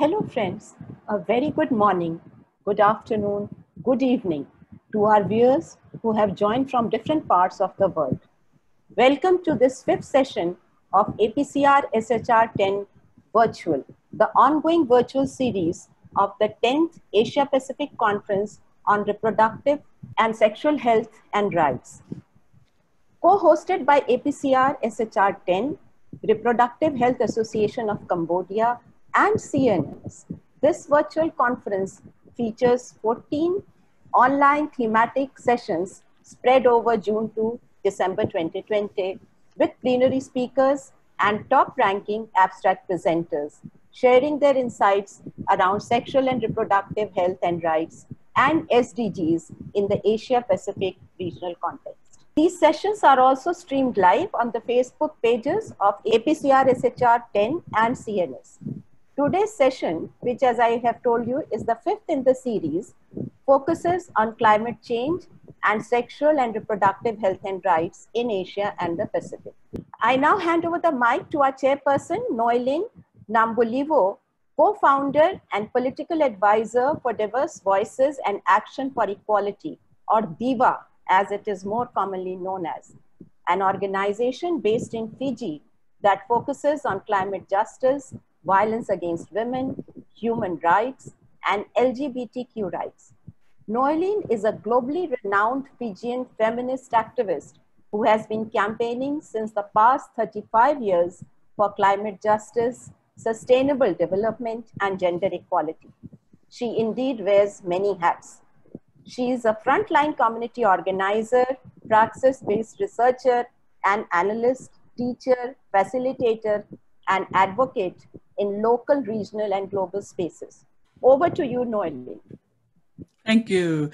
Hello friends, a very good morning, good afternoon, good evening to our viewers who have joined from different parts of the world. Welcome to this 5th session of APCR-SHR 10 virtual, the ongoing virtual series of the 10th Asia Pacific Conference on Reproductive and Sexual Health and Rights. Co-hosted by APCR-SHR 10, Reproductive Health Association of Cambodia, and CNS, this virtual conference features 14 online thematic sessions spread over June to December 2020 with plenary speakers and top-ranking abstract presenters sharing their insights around sexual and reproductive health and rights and SDGs in the Asia-Pacific regional context. These sessions are also streamed live on the Facebook pages of APCR-SHR 10 and CNS. Today's session, which as I have told you is the 5th in the series, focuses on climate change and sexual and reproductive health and rights in Asia and the Pacific. I now hand over the mic to our chairperson, Noelene Nabulivou, co-founder and political advisor for Diverse Voices and Action for Equality, or DIVA, as it is more commonly known as, an organization based in Fiji that focuses on climate justice, violence against women, human rights, and LGBTQ rights. Noelene is a globally renowned Fijian feminist activist who has been campaigning since the past 35 years for climate justice, sustainable development, and gender equality. She indeed wears many hats. She is a frontline community organizer, praxis-based researcher, and analyst, teacher, facilitator, and advocate in local, regional, and global spaces. Over to you, Noelene. Thank you.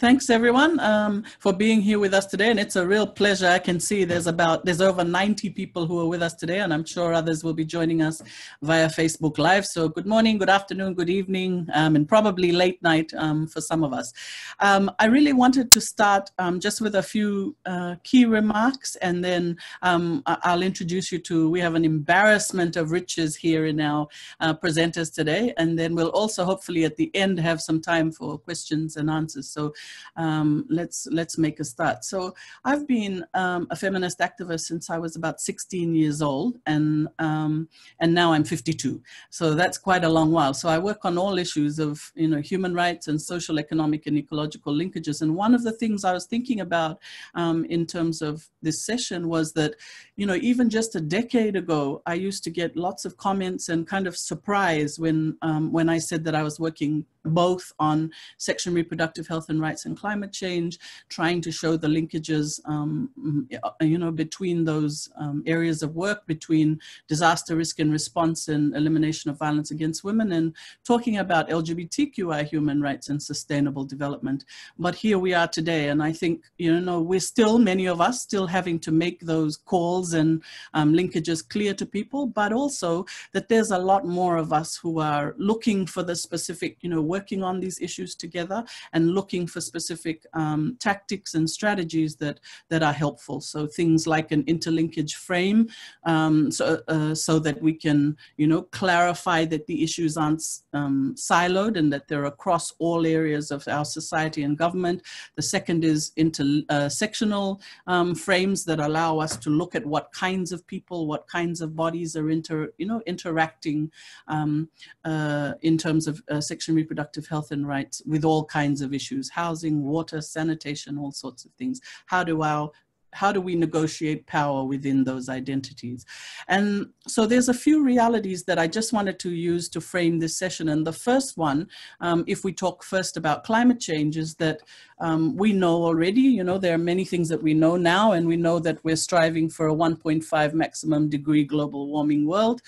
Thanks everyone for being here with us today, and it's a real pleasure. I can see there's over 90 people who are with us today, and I'm sure others will be joining us via Facebook Live. So good morning, good afternoon, good evening, and probably late night for some of us. I really wanted to start just with a few key remarks, and then I'll introduce you to, we have an embarrassment of riches here in our presenters today, and then we'll also hopefully at the end have some time for questions and answers. So let's make a start. So I've been a feminist activist since I was about 16 years old, and now I'm 52. So that's quite a long while. So I work on all issues of, you know, human rights and social, economic, and ecological linkages. And one of the things I was thinking about in terms of this session was that, you know, even just a decade ago, I used to get lots of comments and kind of surprise when I said that I was working both on sexual and reproductive health and rights and climate change, trying to show the linkages, you know, between those areas of work, between disaster risk and response and elimination of violence against women, and talking about LGBTQI human rights and sustainable development. But here we are today, and I think, you know, we're still, many of us, still having to make those calls and linkages clear to people, but also that there's a lot more of us who are looking for the specific, you know, working on these issues together and looking for specific tactics and strategies that are helpful. So things like an interlinkage frame, so that we can, you know, clarify that the issues aren't siloed and that they're across all areas of our society and government. The second is intersectional frames that allow us to look at what kinds of people, what kinds of bodies are interacting in terms of sexual reproduction, reproductive health and rights with all kinds of issues, housing, water, sanitation, all sorts of things. How do we negotiate power within those identities? And so there's a few realities that I just wanted to use to frame this session. And the first one, if we talk first about climate change, is that we know already, you know, there are many things that we know now, and we know that we're striving for a 1.5 maximum degree global warming world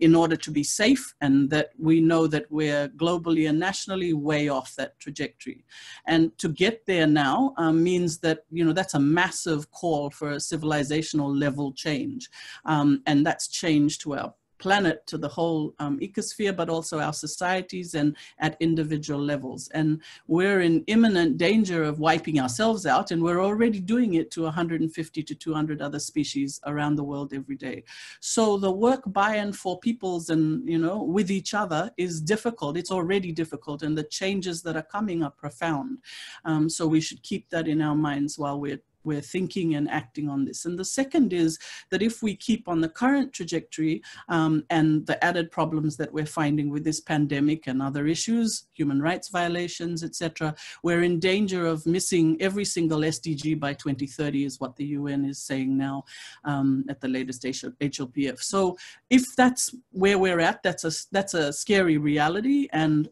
in order to be safe, and that we know that we're globally and nationally way off that trajectory. And to get there now means that, you know, that's a massive call for a civilizational level change, and that's change to our planet, to the whole ecosphere, but also our societies and at individual levels. And we're in imminent danger of wiping ourselves out, and we're already doing it to 150 to 200 other species around the world every day. So the work by and for peoples and, you know, with each other is difficult. It's already difficult, and the changes that are coming are profound. So we should keep that in our minds while we're thinking and acting on this. And the second is that if we keep on the current trajectory and the added problems that we're finding with this pandemic and other issues, human rights violations, etc., we're in danger of missing every single SDG by 2030 is what the UN is saying now at the latest HLPF. So if that's where we're at, that's a scary reality. And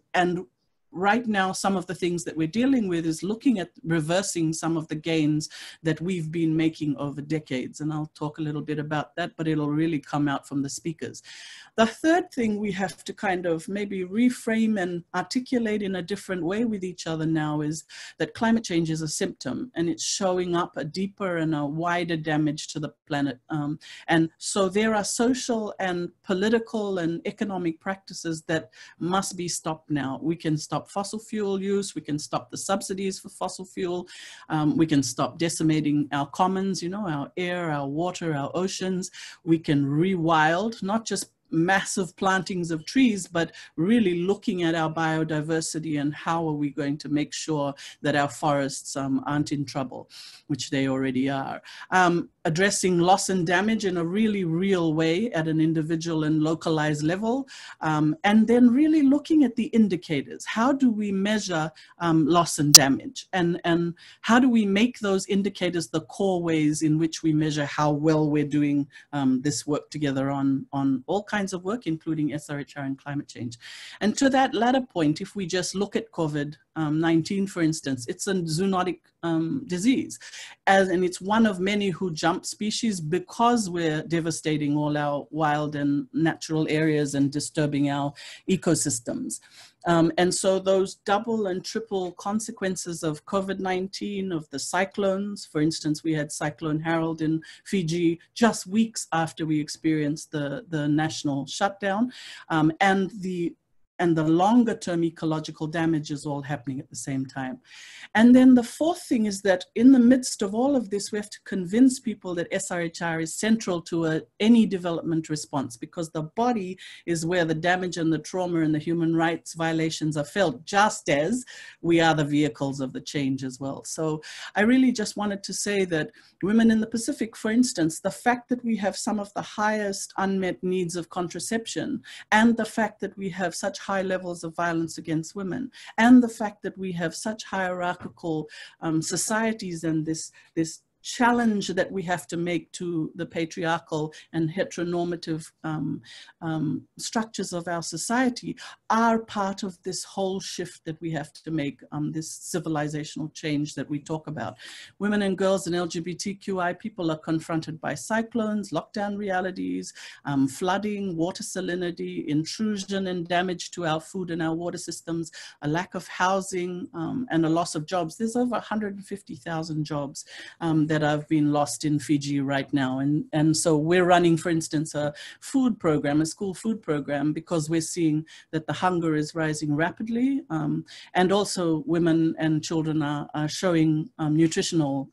right now, some of the things that we're dealing with is looking at reversing some of the gains that we've been making over decades. And I'll talk a little bit about that, but it'll really come out from the speakers. The third thing we have to kind of maybe reframe and articulate in a different way with each other now is that climate change is a symptom, and it's showing up a deeper and a wider damage to the planet. And so there are social and political and economic practices that must be stopped now. We can stop fossil fuel use, we can stop the subsidies for fossil fuel, we can stop decimating our commons, you know, our air, our water, our oceans. We can rewild, not just massive plantings of trees, but really looking at our biodiversity and how are we going to make sure that our forests aren't in trouble, which they already are. Addressing loss and damage in a really real way at an individual and localized level. And then really looking at the indicators. How do we measure loss and damage? And how do we make those indicators the core ways in which we measure how well we're doing this work together on all kinds of work, including SRHR and climate change. And to that latter point, if we just look at COVID-19, for instance, it's a zoonotic disease. And it's one of many who jump species because we're devastating all our wild and natural areas and disturbing our ecosystems. And so those double and triple consequences of COVID-19, of the cyclones, for instance, we had Cyclone Harold in Fiji just weeks after we experienced the national shutdown, and the longer term ecological damage is all happening at the same time. And then the fourth thing is that in the midst of all of this, we have to convince people that SRHR is central to any development response, because the body is where the damage and the trauma and the human rights violations are felt, just as we are the vehicles of the change as well. So I really just wanted to say that women in the Pacific, for instance, the fact that we have some of the highest unmet needs of contraception, and the fact that we have such high levels of violence against women, and the fact that we have such hierarchical societies and this challenge that we have to make to the patriarchal and heteronormative structures of our society are part of this whole shift that we have to make, this civilizational change that we talk about. Women and girls and LGBTQI people are confronted by cyclones, lockdown realities, flooding, water salinity, intrusion and damage to our food and our water systems, a lack of housing, and a loss of jobs. There's over 150,000 jobs that have been lost in Fiji right now. And so we're running, for instance, a food program, a school food program, because we're seeing that the hunger is rising rapidly. And also women and children are showing nutritional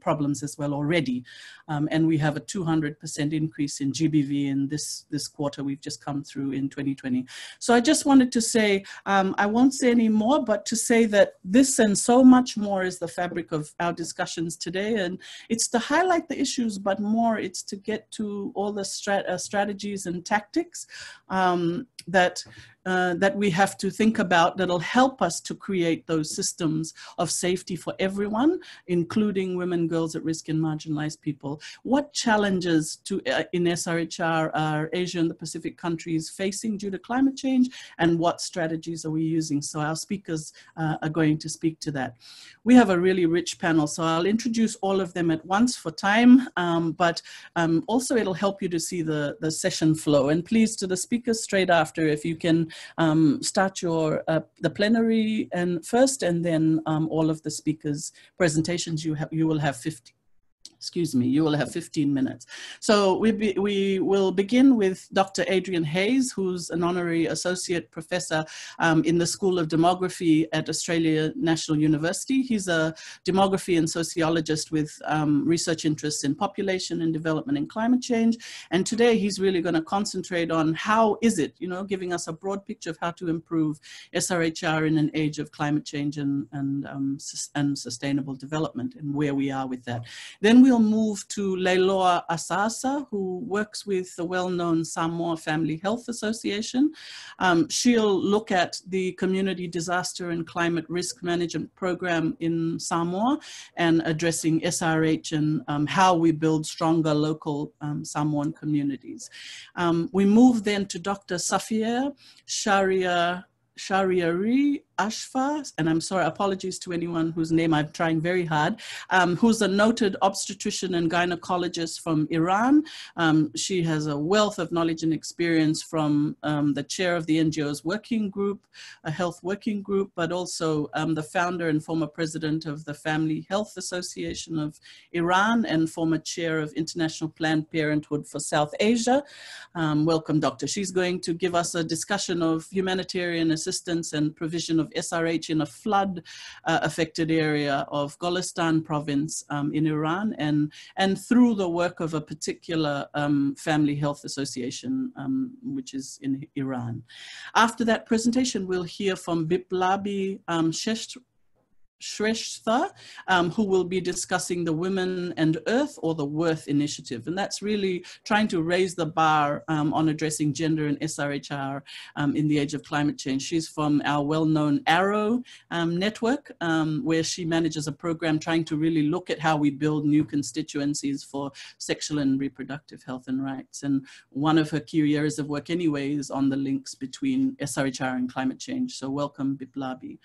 problems as well already. And we have a 200% increase in GBV in this quarter we've just come through in 2020. So I just wanted to say, I won't say any more, but to say that this and so much more is the fabric of our discussions today, and it's to highlight the issues, but more it's to get to all the strategies and tactics that we have to think about that'll help us to create those systems of safety for everyone, including women, girls at risk, and marginalized people. What challenges in SRHR are Asia and the Pacific countries facing due to climate change, and what strategies are we using? So our speakers are going to speak to that. We have a really rich panel, so I'll introduce all of them at once for time, but also it'll help you to see the session flow. And please, to the speakers straight after, if you can start the plenary and first, and then all of the speakers' presentations. You will have 50 Excuse me, you will have 15 minutes. So we will begin with Dr. Adrian Hayes, who's an honorary associate professor in the School of Demography at Australia National University. He's a demography and sociologist with research interests in population and development and climate change. And today he's really going to concentrate on how is it, giving us a broad picture of how to improve SRHR in an age of climate change and sustainable development, and where we are with that. Then we'll move to Lailoa Asasa, who works with the well-known Samoa Family Health Association. She'll look at the Community Disaster and Climate Risk Management Program in Samoa and addressing SRH and how we build stronger local Samoan communities. We move then to Dr. Safieh Shahriari Afshar, and I'm sorry, apologies to anyone whose name I'm trying very hard, who's a noted obstetrician and gynecologist from Iran. She has a wealth of knowledge and experience from the chair of the NGO's working group, a health working group, but also the founder and former president of the Family Health Association of Iran and former chair of International Planned Parenthood for South Asia. Welcome, Doctor. She's going to give us a discussion of humanitarian assistance and provision of SRH in a flood affected area of Golestan Province in Iran, and through the work of a particular family health association which is in Iran. After that presentation, we'll hear from Biplabi Shrestha, who will be discussing the Women and Earth, or the WORTH initiative. And that's really trying to raise the bar on addressing gender and SRHR in the age of climate change. She's from our well-known ARROW network, where she manages a program trying to really look at how we build new constituencies for sexual and reproductive health and rights. And one of her key areas of work anyway is on the links between SRHR and climate change. So welcome, Biplabi.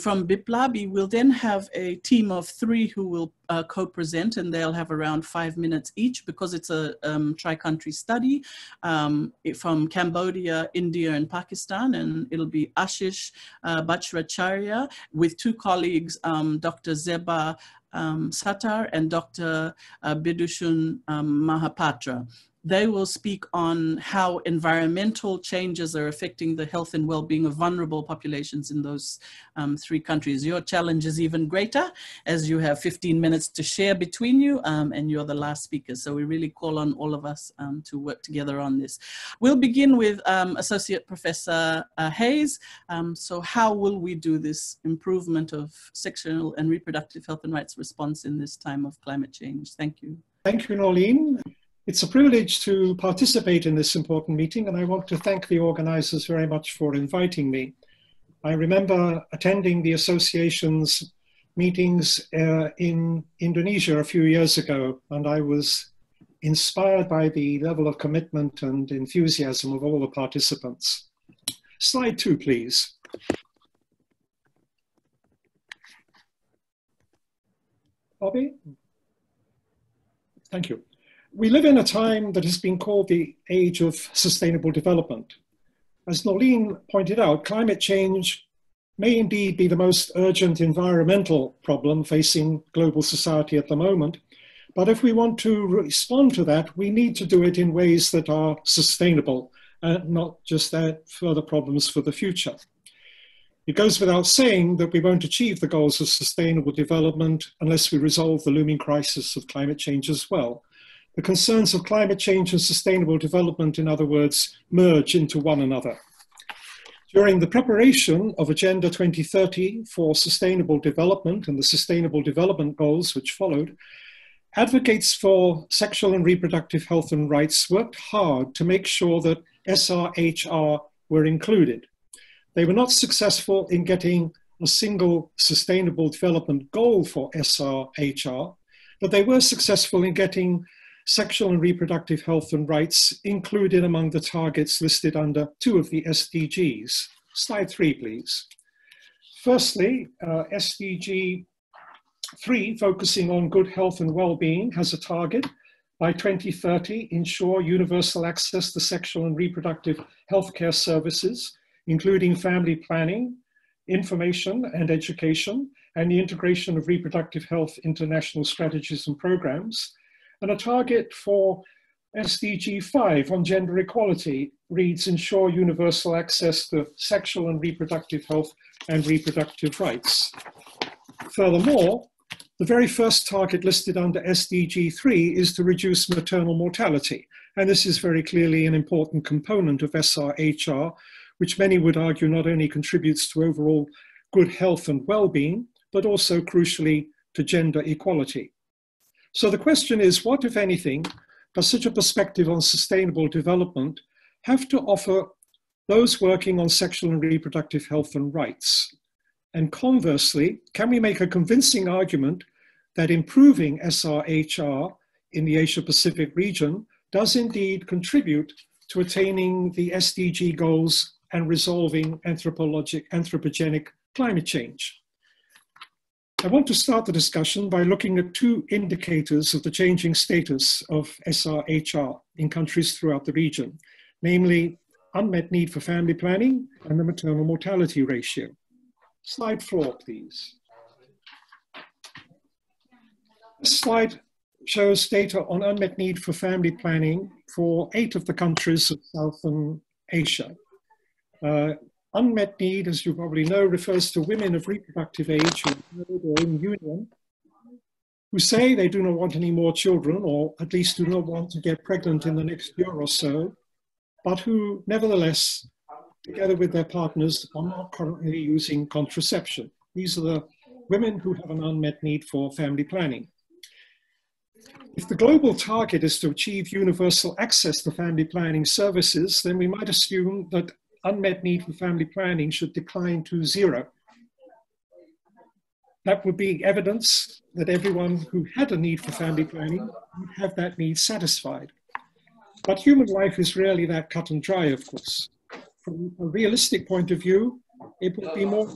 From Biplabi, we'll then have a team of three who will co-present, and they'll have around 5 minutes each, because it's a tri-country study from Cambodia, India, and Pakistan. And it'll be Ashish Bajracharya with two colleagues, Dr. Zeba Sathar and Dr. Bidushun Mahapatra. They will speak on how environmental changes are affecting the health and well-being of vulnerable populations in those three countries. Your challenge is even greater, as you have 15 minutes to share between you, and you're the last speaker. So we really call on all of us to work together on this. We'll begin with Associate Professor Hayes. So how will we do this improvement of sexual and reproductive health and rights response in this time of climate change? Thank you. Thank you, Noelene. It's a privilege to participate in this important meeting, and I want to thank the organizers very much for inviting me. I remember attending the association's meetings in Indonesia a few years ago, and I was inspired by the level of commitment and enthusiasm of all the participants. Slide 2, please. Bobby? Thank you. We live in a time that has been called the age of sustainable development. As Noelene pointed out, climate change may indeed be the most urgent environmental problem facing global society at the moment. But if we want to respond to that, we need to do it in ways that are sustainable, and not just add further problems for the future. It goes without saying that we won't achieve the goals of sustainable development unless we resolve the looming crisis of climate change as well. The concerns of climate change and sustainable development, in other words, merge into one another. During the preparation of Agenda 2030 for Sustainable Development and the Sustainable Development Goals which followed, advocates for sexual and reproductive health and rights worked hard to make sure that SRHR were included. They were not successful in getting a single sustainable development goal for SRHR, but they were successful in getting sexual and reproductive health and rights included among the targets listed under 2 of the SDGs. Slide 3, please. Firstly, SDG 3, focusing on good health and well-being, has a target: by 2030, ensure universal access to sexual and reproductive healthcare services, including family planning, information and education, and the integration of reproductive health into national strategies and programs. And a target for SDG 5 on gender equality reads, ensure universal access to sexual and reproductive health and reproductive rights. Furthermore, the very first target listed under SDG 3 is to reduce maternal mortality. And this is very clearly an important component of SRHR, which many would argue not only contributes to overall good health and well-being, but also crucially to gender equality. So the question is, what, if anything, does such a perspective on sustainable development have to offer those working on sexual and reproductive health and rights? And conversely, can we make a convincing argument that improving SRHR in the Asia-Pacific region does indeed contribute to attaining the SDG goals and resolving anthropogenic climate change? I want to start the discussion by looking at two indicators of the changing status of SRHR in countries throughout the region, namely unmet need for family planning and the maternal mortality ratio. Slide four, please. This slide shows data on unmet need for family planning for 8 of the countries of Southern Asia. Unmet need, as you probably know, refers to women of reproductive age who know their own union, who say they do not want any more children, or at least do not want to get pregnant in the next year or so, but who nevertheless, together with their partners, are not currently using contraception. These are the women who have an unmet need for family planning. If the global target is to achieve universal access to family planning services, then we might assume that unmet need for family planning should decline to 0. That would be evidence that everyone who had a need for family planning would have that need satisfied. But human life is rarely that cut and dry, of course. From a realistic point of view, it would be more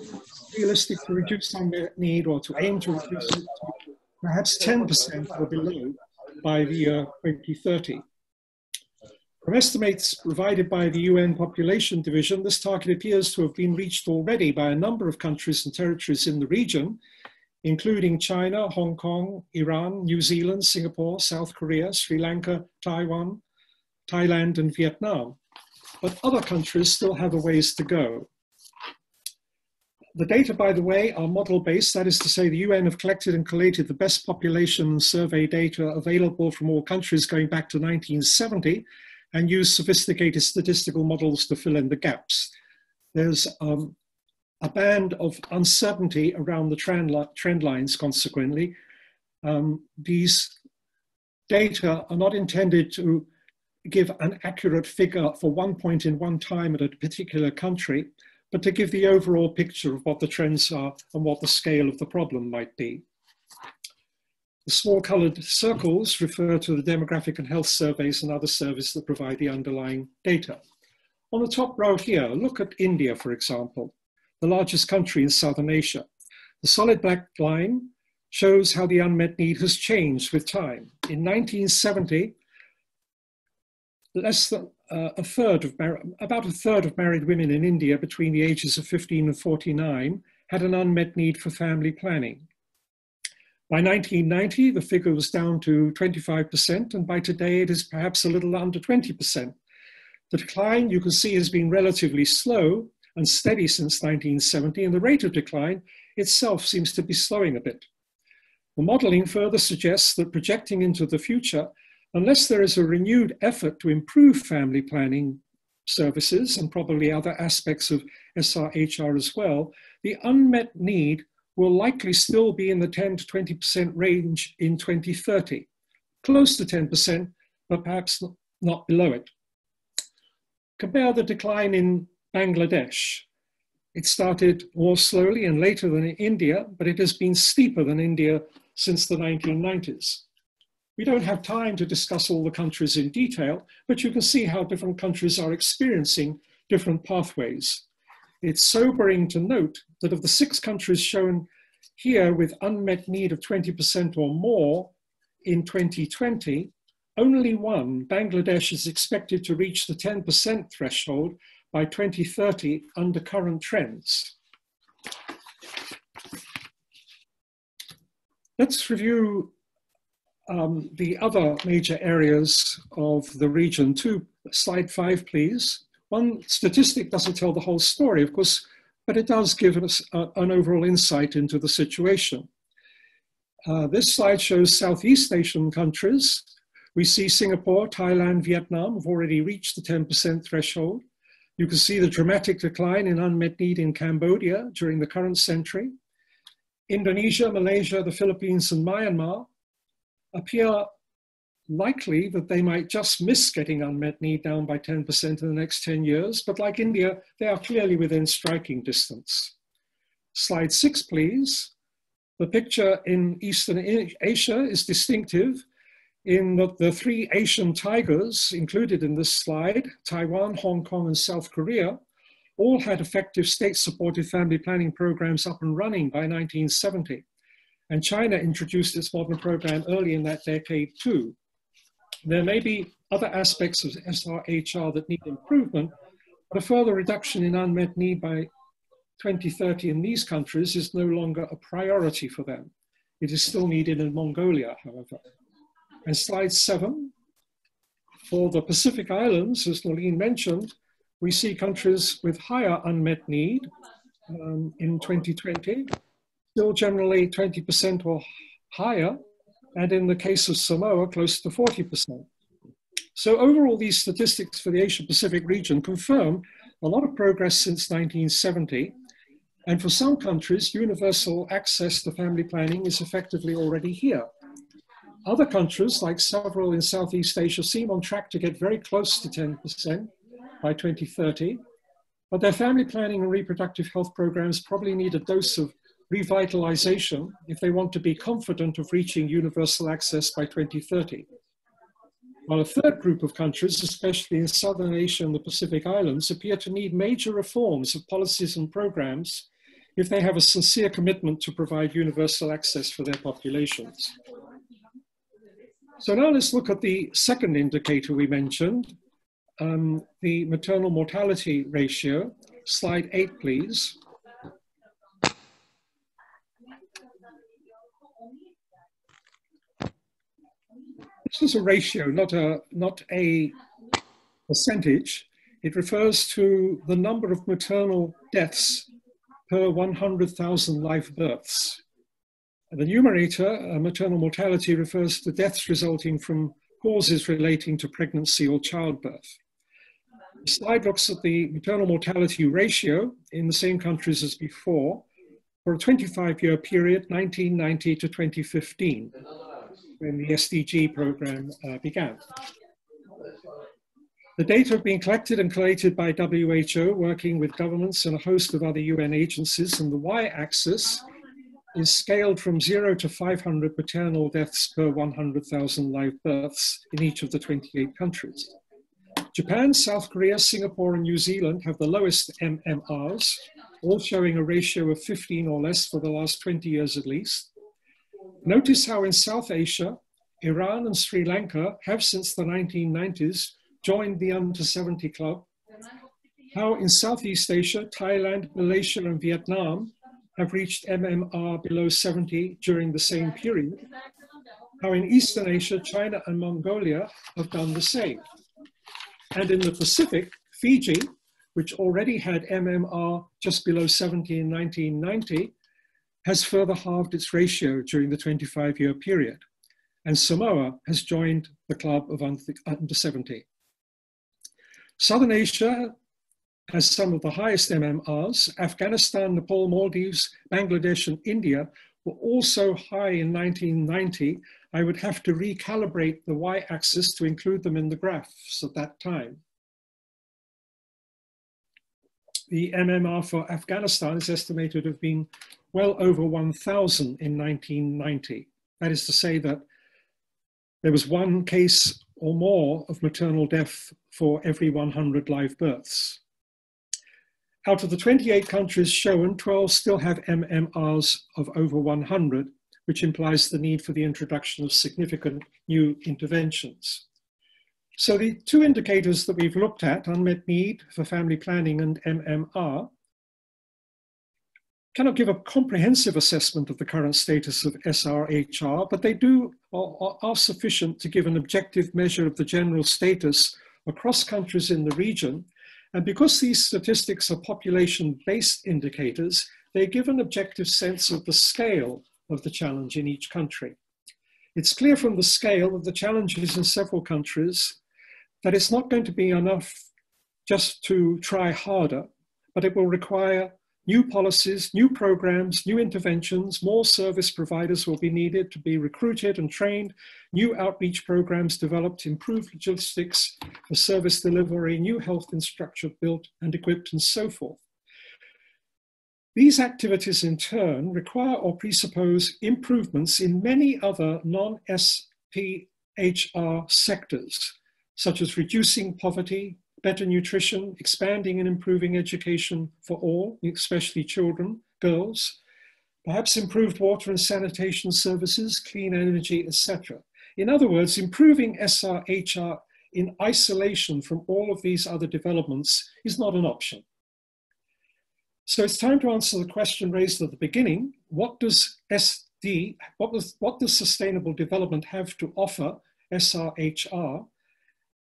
realistic to reduce unmet need, or to aim to reduce it to perhaps 10% or below by the year 2030. From estimates provided by the UN Population Division, this target appears to have been reached already by a number of countries and territories in the region, including China, Hong Kong, Iran, New Zealand, Singapore, South Korea, Sri Lanka, Taiwan, Thailand, and Vietnam. But other countries still have a ways to go. The data, by the way, are model-based. That is to say, the UN have collected and collated the best population survey data available from all countries going back to 1970, and used sophisticated statistical models to fill in the gaps. There's a band of uncertainty around the trend lines, consequently. These data are not intended to give an accurate figure for one point in one time at a particular country, but to give the overall picture of what the trends are and what the scale of the problem might be. The small colored circles refer to the demographic and health surveys and other surveys that provide the underlying data. On the top row here, look at India, for example, the largest country in Southern Asia. The solid black line shows how the unmet need has changed with time. In 1970, less than about a third of married women in India between the ages of 15 and 49 had an unmet need for family planning. By 1990, the figure was down to 25%, and by today it is perhaps a little under 20%. The decline, you can see, has been relatively slow and steady since 1970, and the rate of decline itself seems to be slowing a bit. The modeling further suggests that projecting into the future, unless there is a renewed effort to improve family planning services and probably other aspects of SRHR as well, the unmet need will likely still be in the 10 to 20% range in 2030, close to 10%, but perhaps not below it. Compare the decline in Bangladesh. It started more slowly and later than in India, but it has been steeper than India since the 1990s. We don't have time to discuss all the countries in detail, but you can see how different countries are experiencing different pathways. It's sobering to note that of the 6 countries shown here with unmet need of 20% or more in 2020, only one, Bangladesh, is expected to reach the 10% threshold by 2030 under current trends. Let's review the other major areas of the region too. Slide 5, please. One statistic doesn't tell the whole story, of course, but it does give us an overall insight into the situation. This slide shows Southeast Asian countries. We see Singapore, Thailand, Vietnam have already reached the 10% threshold. You can see the dramatic decline in unmet need in Cambodia during the current century. Indonesia, Malaysia, the Philippines, and Myanmar appear likely that they might just miss getting unmet need down by 10% in the next 10 years, but like India, they are clearly within striking distance. Slide 6, please. The picture in Eastern Asia is distinctive in that the 3 Asian tigers included in this slide, Taiwan, Hong Kong, and South Korea, all had effective state-supported family planning programs up and running by 1970. And China introduced its modern program early in that decade too. There may be other aspects of SRHR that need improvement, but a further reduction in unmet need by 2030 in these countries is no longer a priority for them. It is still needed in Mongolia, however. And slide 7, for the Pacific Islands, as Noelene mentioned, we see countries with higher unmet need in 2020, still generally 20% or higher, and in the case of Samoa, close to 40%. So overall, these statistics for the Asia-Pacific region confirm a lot of progress since 1970, and for some countries, universal access to family planning is effectively already here. Other countries, like several in Southeast Asia, seem on track to get very close to 10% by 2030, but their family planning and reproductive health programs probably need a dose of revitalization if they want to be confident of reaching universal access by 2030. While a third group of countries, especially in Southern Asia and the Pacific Islands, appear to need major reforms of policies and programs if they have a sincere commitment to provide universal access for their populations. So now let's look at the second indicator we mentioned, the maternal mortality ratio. Slide 8, please. This is a ratio, not a percentage. It refers to the number of maternal deaths per 100,000 live births. The numerator, maternal mortality, refers to deaths resulting from causes relating to pregnancy or childbirth. The slide looks at the maternal mortality ratio in the same countries as before for a 25-year period, 1990 to 2015, when the SDG program began. The data have been collected and collated by WHO, working with governments and a host of other UN agencies, and the y-axis is scaled from 0 to 500 maternal deaths per 100,000 live births in each of the 28 countries. Japan, South Korea, Singapore, and New Zealand have the lowest MMRs, all showing a ratio of 15 or less for the last 20 years at least. Notice how in South Asia, Iran and Sri Lanka have since the 1990s joined the under 70 club. How in Southeast Asia, Thailand, Malaysia, and Vietnam have reached MMR below 70 during the same period. Now in Eastern Asia, China and Mongolia have done the same. And in the Pacific, Fiji, which already had MMR just below 70 in 1990, has further halved its ratio during the 25-year period. And Samoa has joined the club of under 70. Southern Asia has some of the highest MMRs. Afghanistan, Nepal, Maldives, Bangladesh, and India were also high in 1990. I would have to recalibrate the y-axis to include them in the graphs at that time. The MMR for Afghanistan is estimated to have been well over 1,000 in 1990. That is to say that there was one case or more of maternal death for every 100 live births. Out of the 28 countries shown, 12 still have MMRs of over 100, which implies the need for the introduction of significant new interventions. So the two indicators that we've looked at, unmet need for family planning and MMR, cannot give a comprehensive assessment of the current status of SRHR, but they do or are sufficient to give an objective measure of the general status across countries in the region. And because these statistics are population-based indicators, they give an objective sense of the scale of the challenge in each country. It's clear from the scale of the challenges in several countries that it's not going to be enough just to try harder, but it will require new policies, new programs, new interventions. More service providers will be needed to be recruited and trained, new outreach programs developed, improved logistics for service delivery, new health infrastructure built and equipped, and so forth. These activities in turn require or presuppose improvements in many other non-SPHR sectors, such as reducing poverty, better nutrition, expanding and improving education for all, especially children, girls, perhaps improved water and sanitation services, clean energy, etc. In other words, improving SRHR in isolation from all of these other developments is not an option. So it's time to answer the question raised at the beginning: what does sustainable development have to offer SRHR?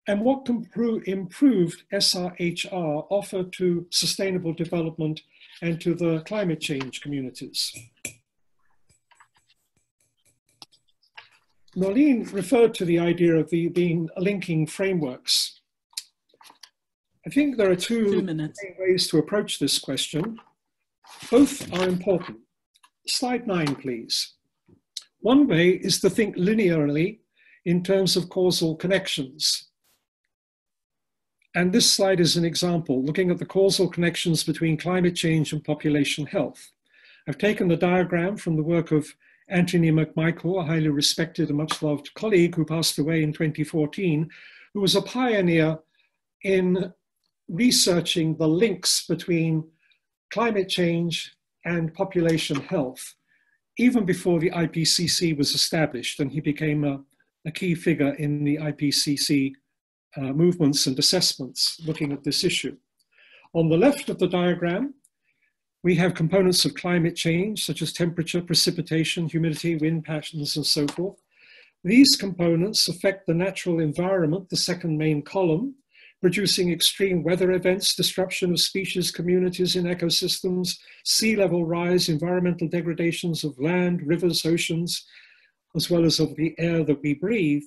And what can improved SRHR offer to sustainable development and to the climate change communities? Noelene referred to the idea of linking frameworks. I think there are two main ways to approach this question. Both are important. Slide 9, please. One way is to think linearly in terms of causal connections. And this slide is an example, looking at the causal connections between climate change and population health. I've taken the diagram from the work of Anthony McMichael, a highly respected and much loved colleague who passed away in 2014, who was a pioneer in researching the links between climate change and population health, even before the IPCC was established, and he became a key figure in the IPCC movements and assessments looking at this issue. On the left of the diagram, we have components of climate change, such as temperature, precipitation, humidity, wind patterns, and so forth. These components affect the natural environment, the second main column, producing extreme weather events, disruption of species, communities in ecosystems, sea level rise, environmental degradations of land, rivers, oceans, as well as of the air that we breathe.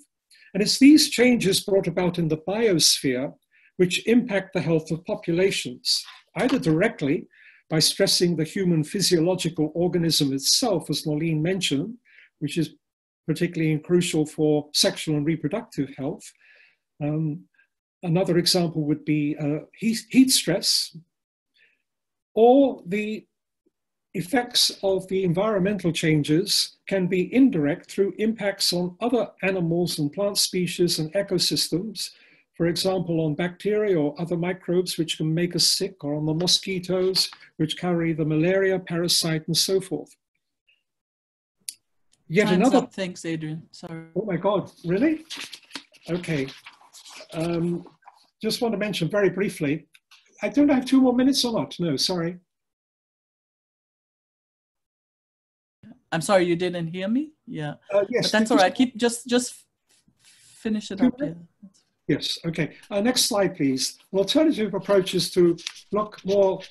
And it's these changes brought about in the biosphere which impact the health of populations, either directly by stressing the human physiological organism itself, as Noelene mentioned, which is particularly crucial for sexual and reproductive health. Another example would be heat stress, or the effects of the environmental changes can be indirect through impacts on other animals and plant species and ecosystems, for example, on bacteria or other microbes which can make us sick, or on the mosquitoes which carry the malaria parasite and so forth. Yet another... Thanks, Adrian. Sorry. Oh my God, really? Okay. Just want to mention very briefly, I don't have 2 more minutes or not. No, sorry. I'm sorry, you didn't hear me? Yeah, yes, but that's all right. Keep just finish it up. Yeah. Yes, okay. Next slide, please. An alternative approach is to look more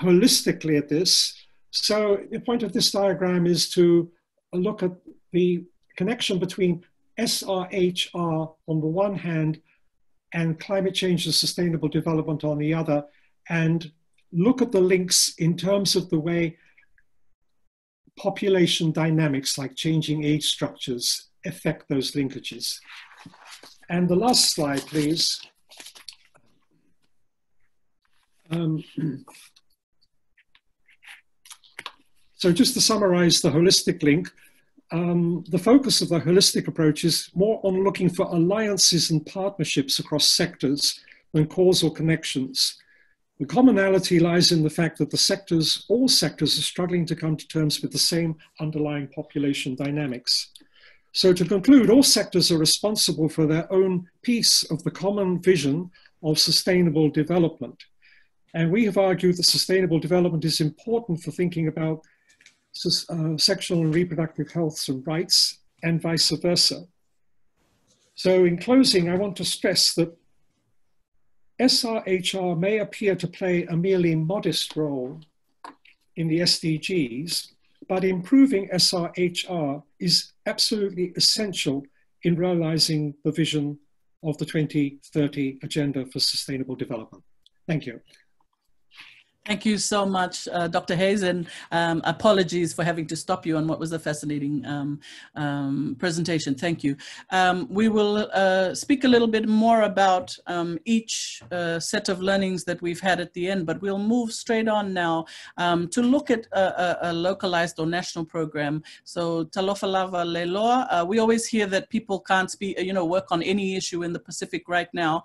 holistically at this. So the point of this diagram is to look at the connection between SRHR on the one hand and climate change and sustainable development on the other, and look at the links in terms of the way population dynamics like changing age structures affect those linkages. And the last slide, please. So just to summarize the holistic link, the focus of the holistic approach is more on looking for alliances and partnerships across sectors than causal connections. The commonality lies in the fact that all sectors are struggling to come to terms with the same underlying population dynamics. So to conclude, all sectors are responsible for their own piece of the common vision of sustainable development. And we have argued that sustainable development is important for thinking about sexual and reproductive health and rights, and vice versa. So in closing, I want to stress that SRHR may appear to play a merely modest role in the SDGs, but improving SRHR is absolutely essential in realizing the vision of the 2030 Agenda for Sustainable Development. Thank you. Thank you so much, Dr. Hayes, and apologies for having to stop you on what was a fascinating presentation. Thank you. We will speak a little bit more about each set of learnings that we've had at the end, but we'll move straight on now to look at a localized or national program. So Talofalava Lailoa, we always hear that people can't speak, work on any issue in the Pacific right now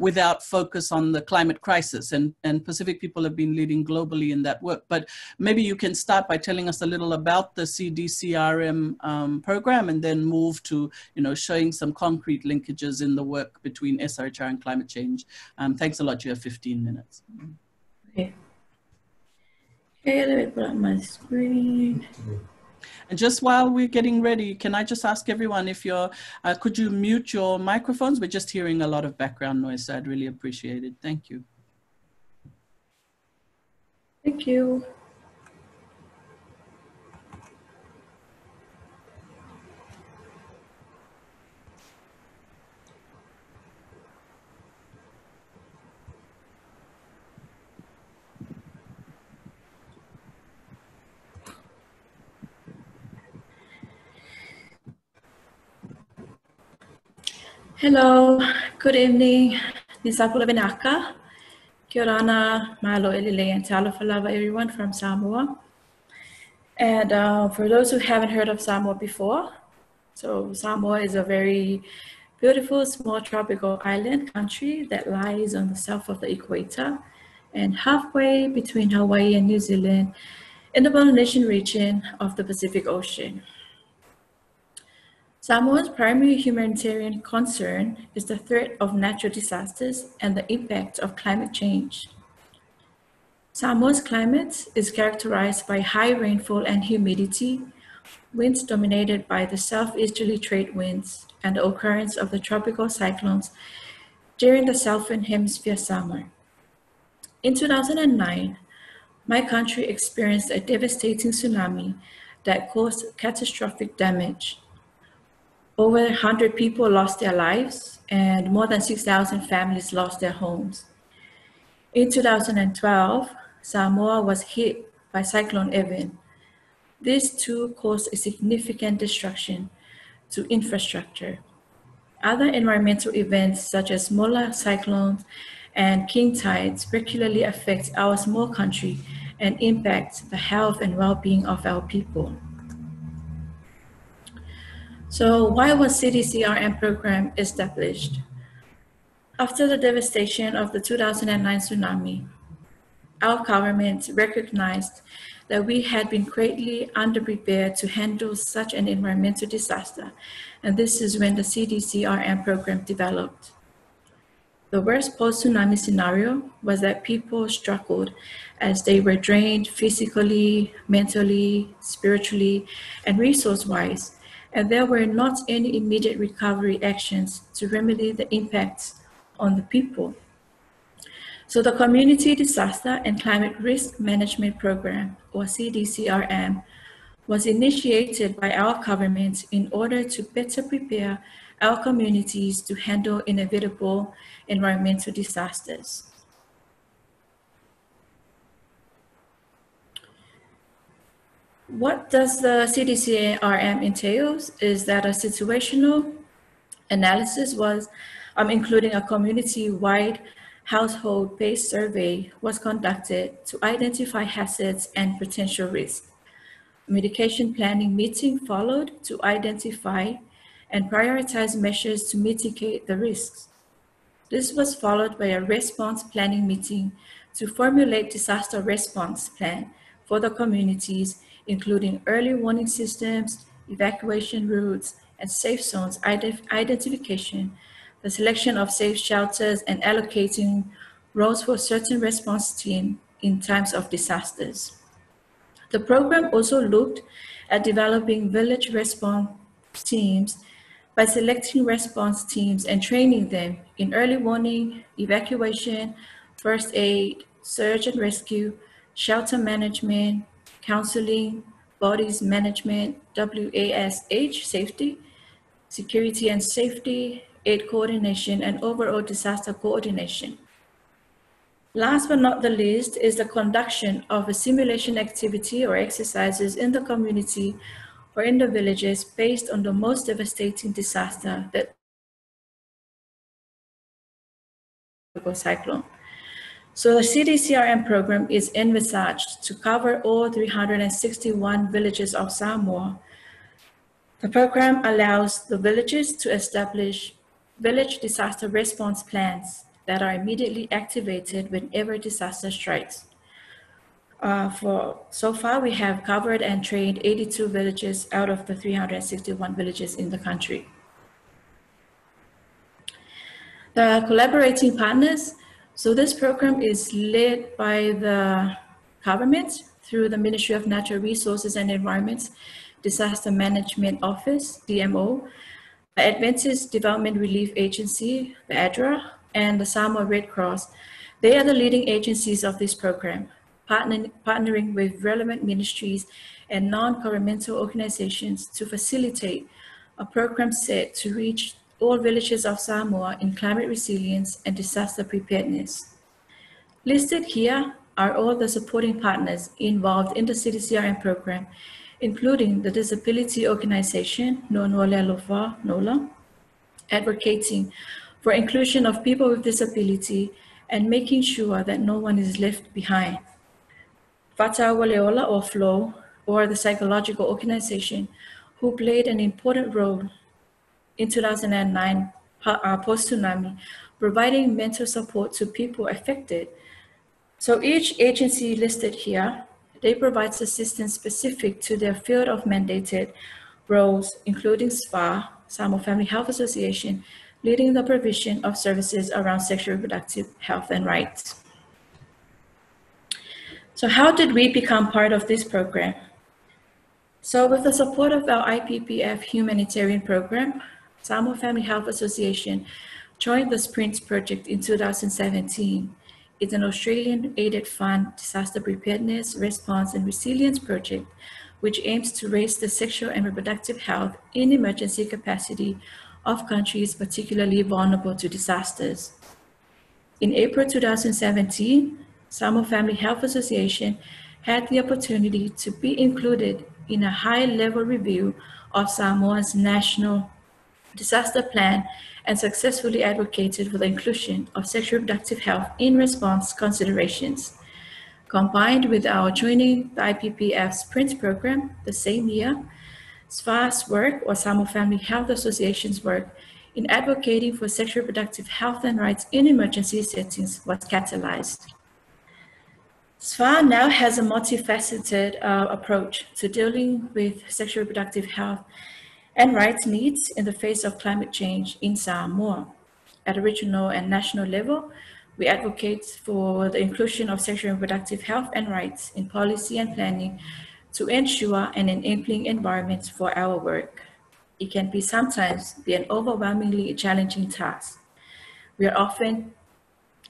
without focus on the climate crisis, and Pacific people have been leading globally in that work, but maybe you can start by telling us a little about the CDCRM program and then move to showing some concrete linkages in the work between SRHR and climate change. Thanks a lot. You have 15 minutes. Okay. Okay, let me put up my screen. And just while we're getting ready, can I just ask everyone if you're, could you mute your microphones? We're just hearing a lot of background noise, so I'd really appreciate it. Thank you. Thank you. Hello, good evening. Nisakula Benaka. Kia ora, Malo Elile, and Talofalava, everyone from Samoa. And for those who haven't heard of Samoa before, so Samoa is a very beautiful, small tropical island country that lies on the south of the equator and halfway between Hawaii and New Zealand in the Polynesian region of the Pacific Ocean. Samoa's primary humanitarian concern is the threat of natural disasters and the impact of climate change. Samoa's climate is characterized by high rainfall and humidity, winds dominated by the southeasterly trade winds and the occurrence of the tropical cyclones during the Southern Hemisphere summer. In 2009, my country experienced a devastating tsunami that caused catastrophic damage. Over 100 people lost their lives, and more than 6,000 families lost their homes. In 2012, Samoa was hit by Cyclone Evan. This too caused a significant destruction to infrastructure. Other environmental events such as smaller cyclones and king tides regularly affect our small country and impact the health and well-being of our people. So why was CDCRM program established? After the devastation of the 2009 tsunami, our government recognized that we had been greatly underprepared to handle such an environmental disaster, and this is when the CDCRM program developed. The worst post-tsunami scenario was that people struggled as they were drained physically, mentally, spiritually, and resource-wise, and there were not any immediate recovery actions to remedy the impacts on the people. So the Community Disaster and Climate Risk Management Program, or CDCRM, was initiated by our government in order to better prepare our communities to handle inevitable environmental disasters. What does the CDCRM entails is that a situational analysis was, including a community-wide household-based survey was conducted to identify hazards and potential risks. Mitigation planning meeting followed to identify and prioritize measures to mitigate the risks. This was followed by a response planning meeting to formulate disaster response plan for the communities, including early warning systems, evacuation routes, and safe zones identification, the selection of safe shelters, and allocating roles for certain response teams in times of disasters. The program also looked at developing village response teams by selecting response teams and training them in early warning, evacuation, first aid, search and rescue, shelter management, counseling, bodies management, WASH safety, security and safety, aid coordination, and overall disaster coordination. Last but not the least is the conduction of a simulation activity or exercises in the community or in the villages based on the most devastating disaster, that cyclone. So the CDCRM program is envisaged to cover all 361 villages of Samoa. The program allows the villages to establish village disaster response plans that are immediately activated whenever disaster strikes. So far, we have covered and trained 82 villages out of the 361 villages in the country. The collaborating partners. So this program is led by the government through the Ministry of Natural Resources and Environment's Disaster Management Office, DMO, the Adventist Development Relief Agency, the ADRA, and the Samoa Red Cross. They are the leading agencies of this program, partnering with relevant ministries and non-governmental organizations to facilitate a program set to reach all villages of Samoa in climate resilience and disaster preparedness. Listed here are all the supporting partners involved in the CDCRM program, including the disability organization, NOLA, advocating for inclusion of people with disability and making sure that no one is left behind. Fatawaleola or FLO, or the psychological organization, who played an important role in 2009 post-tsunami, providing mental support to people affected. So each agency listed here, they provide assistance specific to their field of mandated roles, including SPA, Samoa Family Health Association, leading the provision of services around sexual reproductive health and rights. So how did we become part of this program? So with the support of our IPPF humanitarian program, Samoa Family Health Association joined the SPRINTS project in 2017. It's an Australian aided fund disaster preparedness, response and resilience project, which aims to raise the sexual and reproductive health in emergency capacity of countries particularly vulnerable to disasters. In April 2017, Samoa Family Health Association had the opportunity to be included in a high-level review of Samoa's national disaster plan and successfully advocated for the inclusion of sexual reproductive health in response considerations. Combined with our joining the IPPF's PRINCE program the same year, SFA's work, or Samoa Family Health Association's work, in advocating for sexual reproductive health and rights in emergency settings was catalyzed. SFA now has a multifaceted approach to dealing with sexual reproductive health and rights needs in the face of climate change in Samoa. At a regional and national level, we advocate for the inclusion of sexual and reproductive health and rights in policy and planning to ensure an enabling environment for our work. It can be sometimes an overwhelmingly challenging task. We are often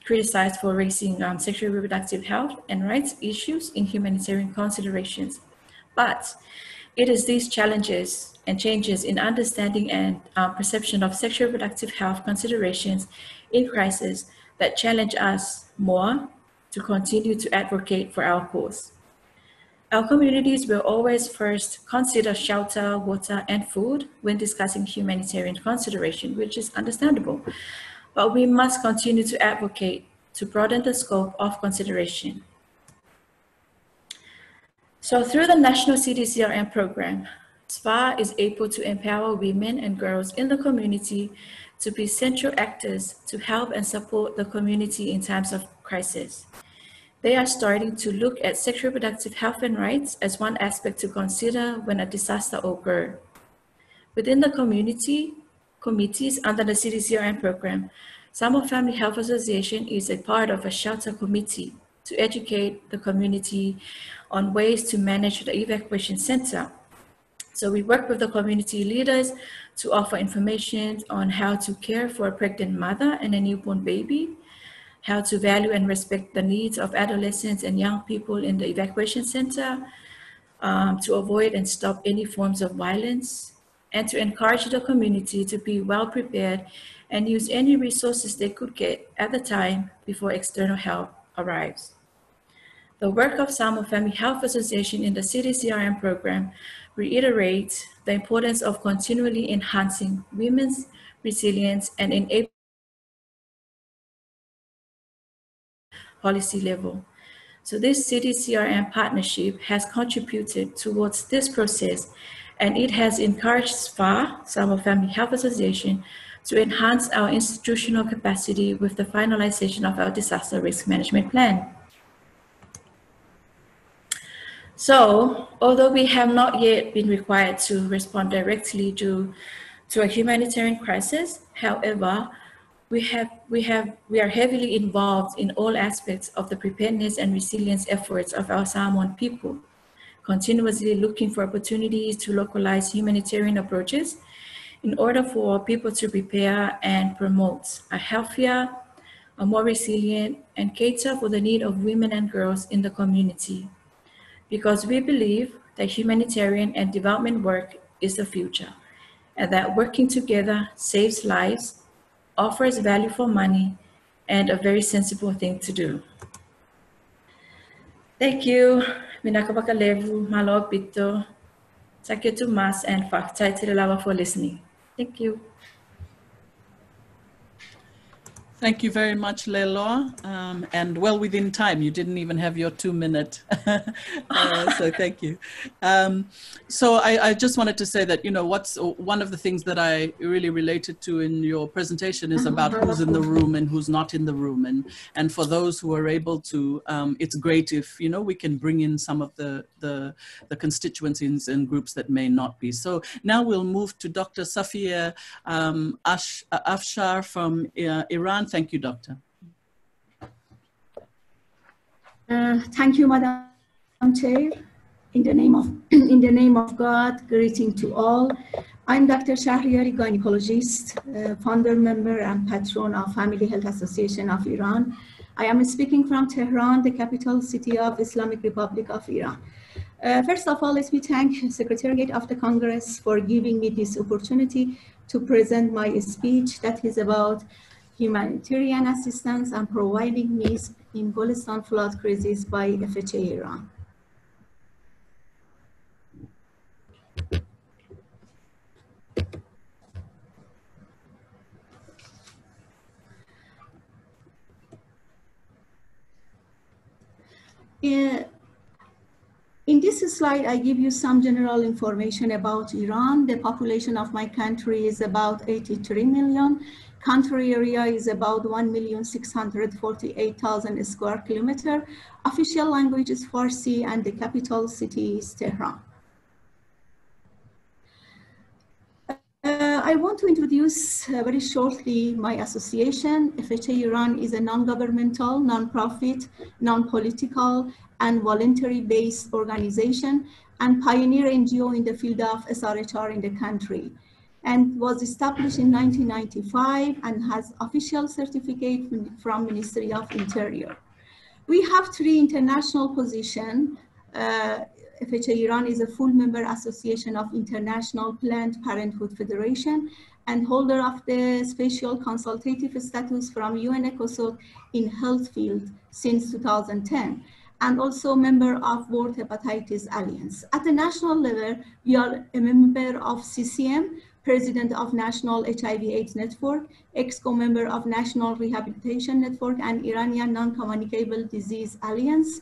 criticized for raising sexual reproductive health and rights issues in humanitarian considerations. But it is these challenges and changes in understanding and perception of sexual reproductive health considerations in crisis that challenge us more to continue to advocate for our cause. Our communities will always first consider shelter, water, and food when discussing humanitarian consideration, which is understandable. But we must continue to advocate to broaden the scope of consideration. So through the National CDCRM program, SPA is able to empower women and girls in the community to be central actors to help and support the community in times of crisis. They are starting to look at sexual reproductive health and rights as one aspect to consider when a disaster occurs. Within the community committees under the CDCRM program, Samoa Family Health Association is a part of a shelter committee to educate the community on ways to manage the evacuation center. So we work with the community leaders to offer information on how to care for a pregnant mother and a newborn baby, how to value and respect the needs of adolescents and young people in the evacuation center, to avoid and stop any forms of violence, and to encourage the community to be well prepared and use any resources they could get at the time before external help arrives. The work of Samoa Family Health Association in the CDCRM program reiterates the importance of continually enhancing women's resilience and enabling policy level. So this CDCRM partnership has contributed towards this process, and it has encouraged SPA, Samoa Family Health Association, to enhance our institutional capacity with the finalization of our disaster risk management plan. So, although we have not yet been required to respond directly to a humanitarian crisis, however, we are heavily involved in all aspects of the preparedness and resilience efforts of our Samoan people, continuously looking for opportunities to localize humanitarian approaches in order for people to prepare and promote a healthier, a more resilient, and cater for the need of women and girls in the community. Because we believe that humanitarian and development work is the future, and that working together saves lives, offers value for money, and a very sensible thing to do. Thank you. Minakabakalevu, Malo Pito, Saketu Mas, and Faktai Tirelawa for listening. Thank you. Thank you very much, Lailoa, and well within time. You didn't even have your 2-minute, so thank you. So I just wanted to say that, you know, one of the things that I really related to in your presentation is about who's in the room and who's not in the room. And for those who are able to, it's great if, you know, we can bring in some of the constituencies and groups that may not be. So now we'll move to Dr. Safieh Afshar from Iran. Thank you, Doctor. Thank you, Madam Chair. In the name of God, greeting to all. I'm Dr. Shahriari, gynecologist, founder, member, and patron of Family Health Association of Iran. I am speaking from Tehran, the capital city of Islamic Republic of Iran. First of all, let me thank Secretariat of the Congress for giving me this opportunity to present my speech that is about humanitarian assistance and providing needs in Golestan flood crisis by FHA Iran. In this slide, I give you some general information about Iran. The population of my country is about 83 million. Country area is about 1,648,000 square kilometer. Official language is Farsi, and the capital city is Tehran. I want to introduce very shortly my association. FHA Iran is a non-governmental, non-profit, non-political, and voluntary-based organization and pioneer NGO in the field of SRHR in the country, and was established in 1995 and has official certificate from Ministry of Interior. We have 3 international positions. FHA Iran is a full member association of International Planned Parenthood Federation and holder of the special consultative status from UN-ECOSOC in health field since 2010, and also member of World Hepatitis Alliance. At the national level, we are a member of CCM, President of National HIV/AIDS Network, ex-co-member of National Rehabilitation Network and Iranian Non-Communicable Disease Alliance.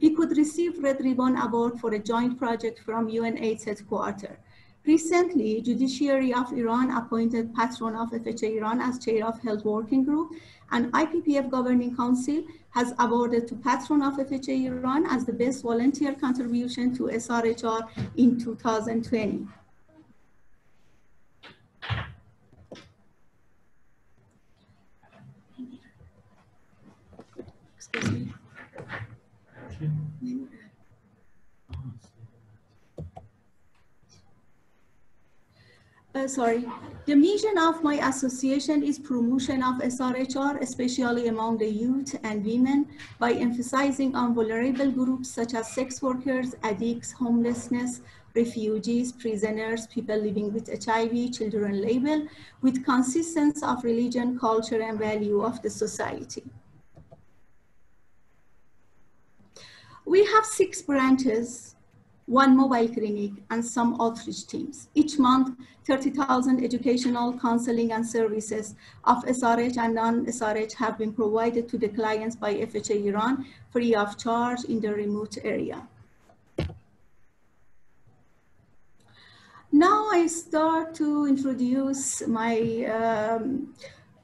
We could receive Red Ribbon Award for a joint project from UNAIDS headquarters. Recently, Judiciary of Iran appointed patron of FHA Iran as chair of Health Working Group, and IPPF Governing Council has awarded to patron of FHA Iran as the best volunteer contribution to SRHR in 2020. The mission of my association is promotion of SRHR, especially among the youth and women, by emphasizing on vulnerable groups such as sex workers, addicts, homelessness, refugees, prisoners, people living with HIV, children label, with consistency of religion, culture, and value of the society. We have 6 branches, 1 mobile clinic, and some outreach teams. Each month, 30,000 educational, counseling, and services of SRH and non-SRH have been provided to the clients by FHA Iran, free of charge in the remote area. Now I start to introduce my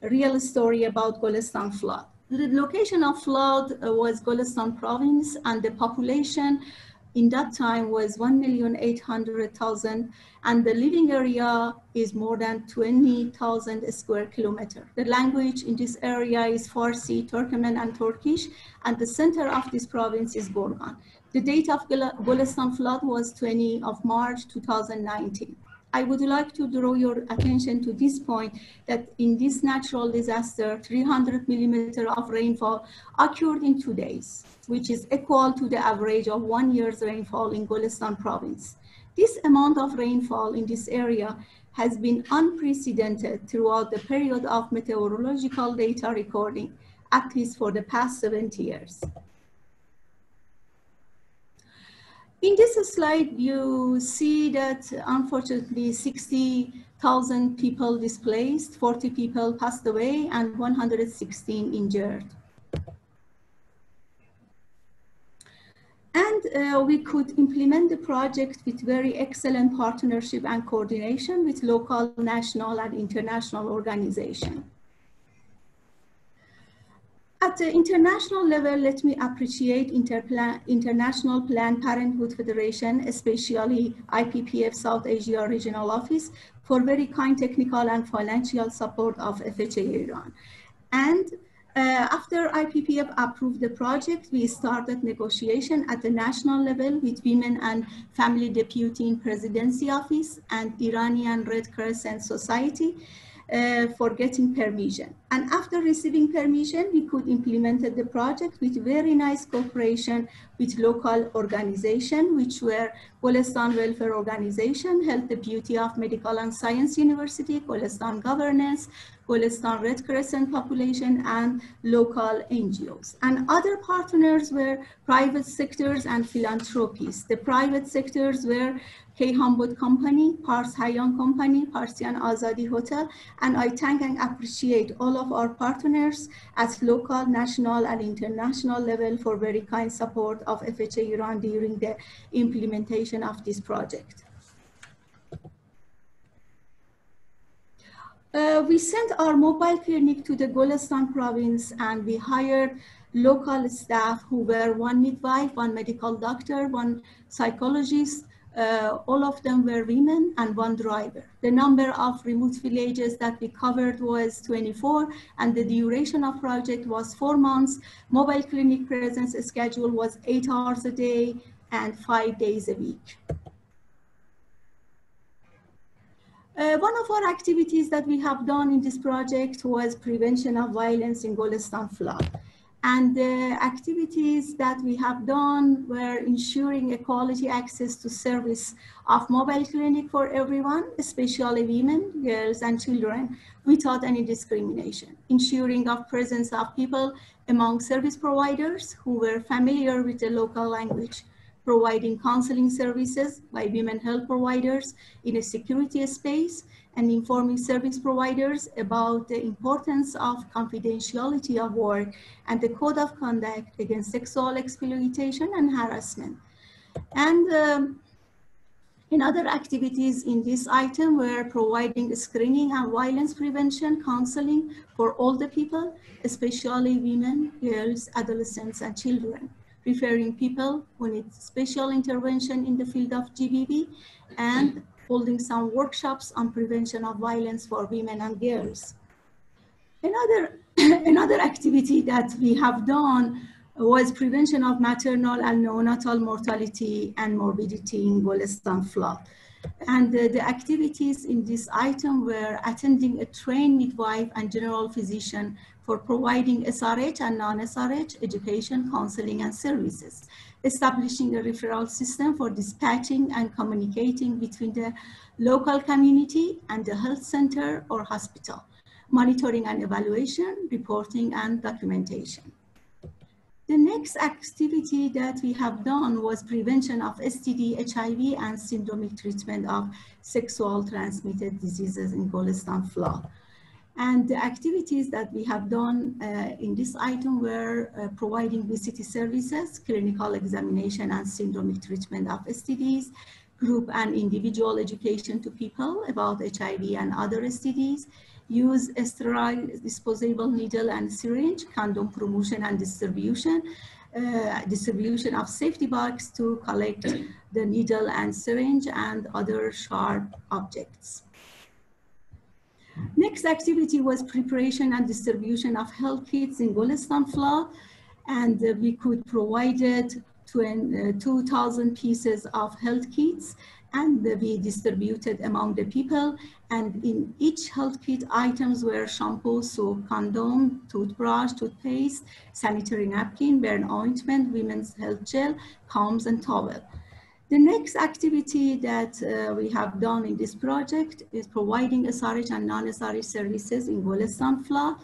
real story about Golestan flood. The location of flood was Golestan Province, and the population in that time was 1,800,000, and the living area is more than 20,000 square kilometers. The language in this area is Farsi, Turkmen, and Turkish, and the center of this province is Borgan. The date of Golestan flood was 20 of March 2019. I would like to draw your attention to this point that in this natural disaster, 300 millimeters of rainfall occurred in 2 days, which is equal to the average of 1 year's rainfall in Golestan province. This amount of rainfall in this area has been unprecedented throughout the period of meteorological data recording, at least for the past 70 years. In this slide, you see that unfortunately 60,000 people displaced, 40 people passed away, and 116 injured. And we could implement the project with very excellent partnership and coordination with local, national, and international organizations. At the international level, let me appreciate International Planned Parenthood Federation, especially IPPF South Asia Regional Office, for very kind technical and financial support of FHA Iran. And after IPPF approved the project, we started negotiation at the national level with Women and Family Deputy in Presidency Office and Iranian Red Crescent Society. For getting permission. And after receiving permission, we could implement the project with very nice cooperation with local organizations, which were Golestan Welfare Organization, Health Deputy of Medical and Science University, Golestan Governance, Golestan Red Crescent Population, and local NGOs. And other partners were private sectors and philanthropies. The private sectors were Kayhan Boat Company, Pars Hayyan Company, Parsian Azadi Hotel, and I thank and appreciate all of our partners at local, national, and international level for very kind support of FHA Iran during the implementation of this project. We sent our mobile clinic to the Golestan province, and we hired local staff who were 1 midwife, 1 medical doctor, 1 psychologist. All of them were women, and 1 driver. The number of remote villages that we covered was 24, and the duration of project was 4 months. Mobile clinic presence schedule was 8 hours a day and 5 days a week. One of our activities that we have done in this project was prevention of violence in Golestan flood. And the activities that we have done were ensuring equality access to service of mobile clinic for everyone, especially women, girls, and children, without any discrimination. Ensuring of presence of people among service providers who were familiar with the local language. Providing counseling services by women health providers in a security space, and informing service providers about the importance of confidentiality of work and the code of conduct against sexual exploitation and harassment. And in other activities in this item, we're providing screening and violence prevention counseling for older people, especially women, girls, adolescents, and children. Referring people who need special intervention in the field of GBV, and holding some workshops on prevention of violence for women and girls. Another activity that we have done was prevention of maternal and neonatal mortality and morbidity in Golestan flood. And the activities in this item were attending a trained midwife and general physician for providing SRH and non-SRH education, counseling, and services, establishing a referral system for dispatching and communicating between the local community and the health center or hospital, monitoring and evaluation, reporting, and documentation. The next activity that we have done was prevention of STD, HIV, and syndromic treatment of sexual transmitted diseases in Golestan Flood. And the activities that we have done in this item were providing VCT services, clinical examination and syndromic treatment of STDs, group and individual education to people about HIV and other STDs, use a sterile disposable needle and syringe, condom promotion and distribution, distribution of safety bags to collect the needle and syringe and other sharp objects. Next activity was preparation and distribution of health kits in Golestan Flood, and we could provided 2,000 pieces of health kits, and we distributed among the people. And in each health kit items were shampoo, soap, condom, toothbrush, toothpaste, sanitary napkin, burn ointment, women's health gel, combs, and towel. The next activity that we have done in this project is providing SRH and non-SRH services in Golestan Flood.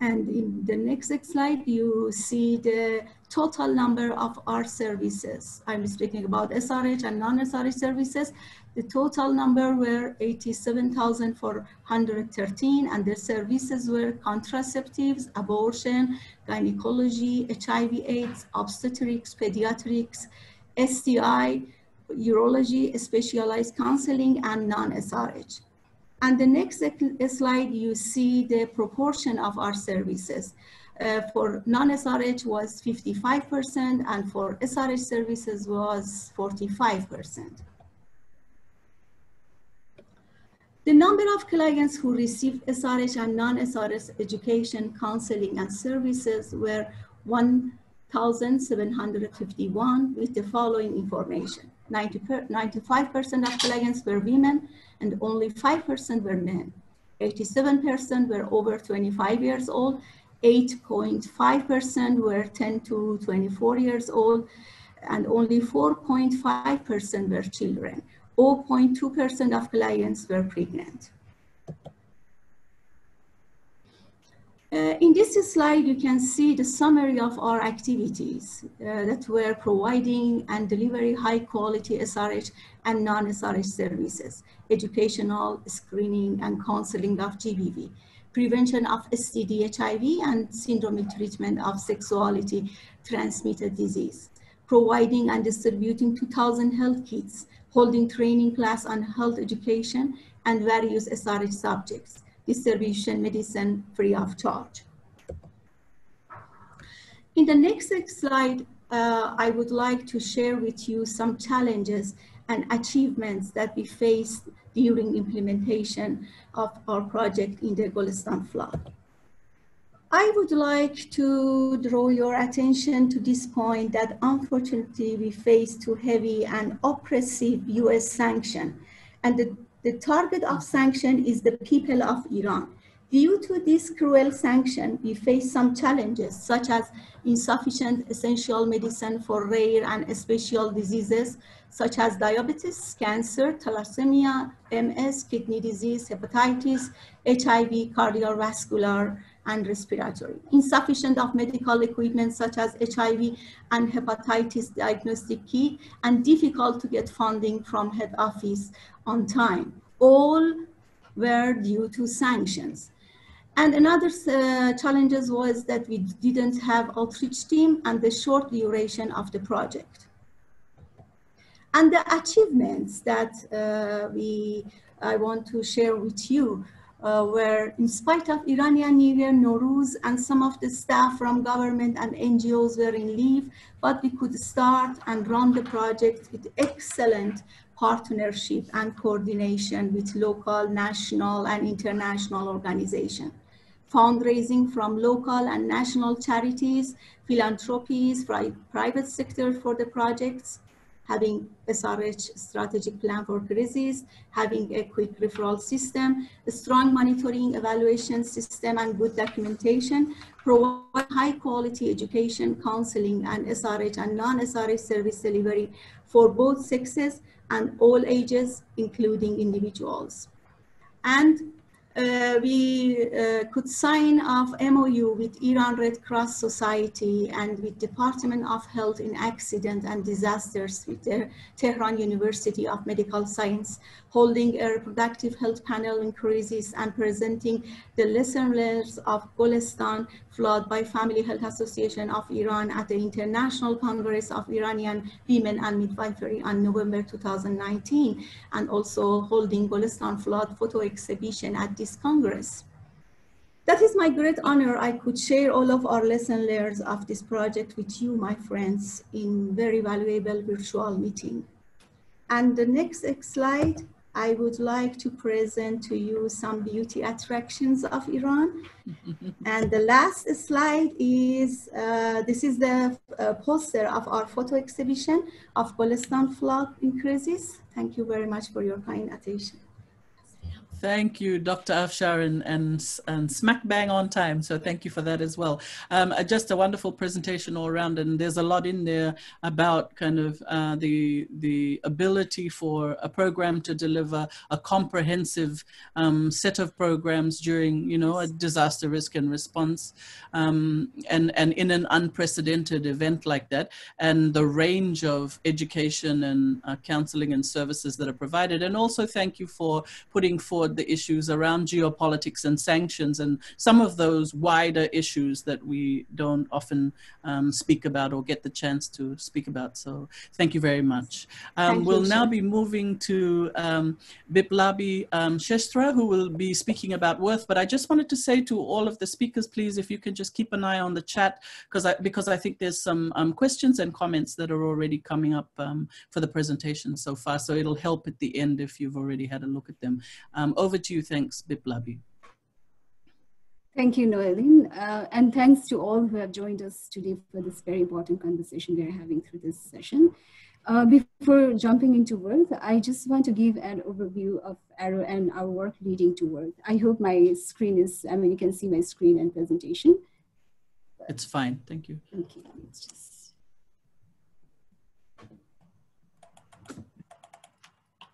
And in the next slide, you see the total number of our services. I'm speaking about SRH and non-SRH services. The total number were 87,413, and the services were contraceptives, abortion, gynecology, HIV/AIDS, obstetrics, pediatrics, STI, urology, specialized counseling, and non-SRH. And the next slide, you see the proportion of our services. For non-SRH was 55%, and for SRH services was 45%. The number of clients who received SRH and non-SRH education, counseling, and services were 1,751 with the following information. 95% of clients were women and only 5% were men. 87% were over 25 years old, 8.5% were 10 to 24 years old, and only 4.5% were children. 0.2% of clients were pregnant. In this slide, you can see the summary of our activities that were providing and delivering high-quality SRH and non-SRH services, educational, screening, and counseling of GBV, prevention of STD, HIV, and syndromic treatment of sexuality-transmitted disease, providing and distributing 2,000 health kits, holding training class on health education and various SRH subjects, distribution medicine free of charge. In the next slide, I would like to share with you some challenges and achievements that we faced during implementation of our project in the Golestan Flood. I would like to draw your attention to this point that unfortunately we faced too heavy and oppressive US sanction, and the target of sanction is the people of Iran. Due to this cruel sanction, we face some challenges, such as insufficient essential medicine for rare and special diseases, such as diabetes, cancer, thalassemia, MS, kidney disease, hepatitis, HIV, cardiovascular, and respiratory. Insufficient of medical equipment such as HIV and hepatitis diagnostic kit, and difficult to get funding from head office on time. All were due to sanctions. And another challenges was that we didn't have outreach team and the short duration of the project. And the achievements that I want to share with you were, in spite of Iranian New Year, Nowruz, and some of the staff from government and NGOs were in leave, but we could start and run the project with excellent partnership and coordination with local, national, and international organizations. Fundraising from local and national charities, philanthropies, private sector for the projects, having SRH strategic plan for crisis, having a quick referral system, a strong monitoring evaluation system and good documentation, provide high quality education, counseling, and SRH and non-SRH service delivery for both sexes and all ages, including individuals. And we could sign off MOU with Iran Red Cross Society and with Department of Health in Accident and Disasters with the Tehran University of Medical Science, holding a reproductive health panel in crisis and presenting the lesson learned of Golestan flood by Family Health Association of Iran at the International Congress of Iranian Women and Midwifery on November 2019, and also holding Golestan flood photo exhibition at this Congress. That is my great honor. I could share all of our lesson learned of this project with you, my friends, in very valuable virtual meeting. And the next slide, I would like to present to you some beauty attractions of Iran. And the last slide is, this is the poster of our photo exhibition of Golestan flood in crisis. Thank you very much for your kind attention. Thank you, Dr. Afshar, and smack bang on time. So thank you for that as well. Just a wonderful presentation all around, and there's a lot in there about kind of the ability for a program to deliver a comprehensive set of programs during, you know, a disaster risk and response, and in an unprecedented event like that, and the range of education and counseling and services that are provided. And also thank you for putting forward the issues around geopolitics and sanctions and some of those wider issues that we don't often speak about or get the chance to speak about. So thank you very much. We'll now be moving to Biplabi Shrestha, who will be speaking about WORTH, but I just wanted to say to all of the speakers, please, if you can just keep an eye on the chat, because I think there's some questions and comments that are already coming up for the presentation so far. So it'll help at the end if you've already had a look at them. Over to you. Thanks, Biplabi. Thank you, Noelene. And thanks to all who have joined us today for this very important conversation we're having through this session. Before jumping into WORTH, I just want to give an overview of ARROW and our work leading to WORTH. I hope my screen is, I mean, you can see my screen and presentation. It's fine. Thank you. Okay. Let's just...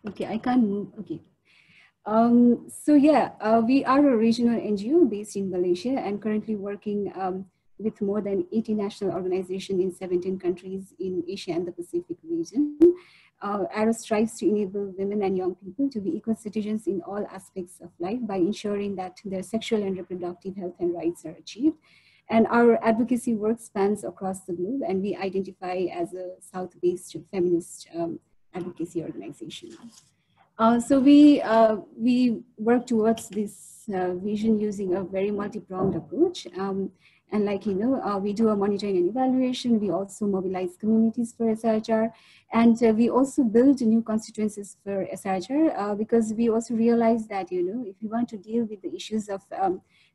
Okay, I can't move. Okay. We are a regional NGO based in Malaysia and currently working with more than 80 national organizations in 17 countries in Asia and the Pacific region. ARROW strives to enable women and young people to be equal citizens in all aspects of life by ensuring that their sexual and reproductive health and rights are achieved. And our advocacy work spans across the globe, and we identify as a South-based feminist advocacy organization. So we work towards this vision using a very multi-pronged approach. And like you know, we do a monitoring and evaluation. We also mobilize communities for SRHR. And we also build new constituencies for SRHR because we also realize that, you know, if you want to deal with the issues of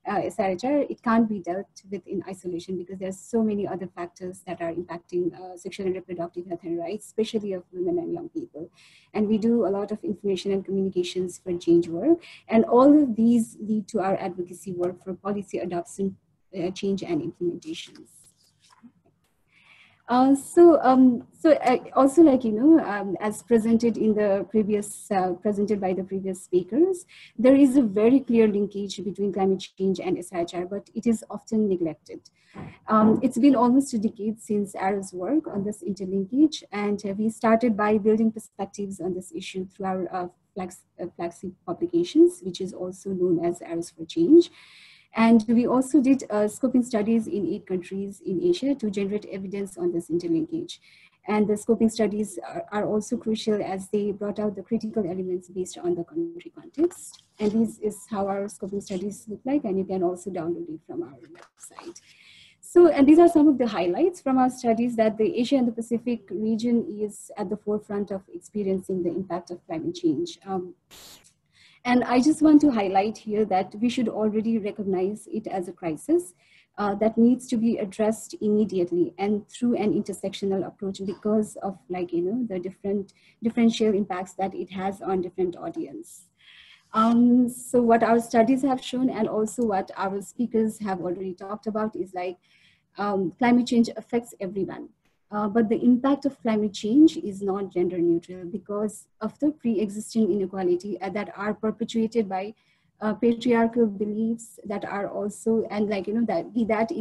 SRHR, it can't be dealt with in isolation because there's so many other factors that are impacting sexual and reproductive health and rights, especially of women and young people. And we do a lot of information and communications for change work. And all of these lead to our advocacy work for policy adoption, change and implementations. Also, like you know, as presented in the previous, presented by the previous speakers, there is a very clear linkage between climate change and SRHR, but it is often neglected. It's been almost a decade since ARROW's work on this interlinkage, and we started by building perspectives on this issue through our flagship publications, which is also known as ARROWs for Change. And we also did scoping studies in 8 countries in Asia to generate evidence on this interlinkage. And the scoping studies are also crucial as they brought out the critical elements based on the country context. And this is how our scoping studies look like, and you can also download it from our website. So, and these are some of the highlights from our studies that the Asia and the Pacific region is at the forefront of experiencing the impact of climate change. And I just want to highlight here that we should already recognize it as a crisis. that needs to be addressed immediately and through an intersectional approach because of the differential impacts that it has on different audience. So what our studies have shown and also what our speakers have already talked about is climate change affects everyone. But the impact of climate change is not gender neutral because of the pre-existing inequality that are perpetuated by patriarchal beliefs that are also, that be that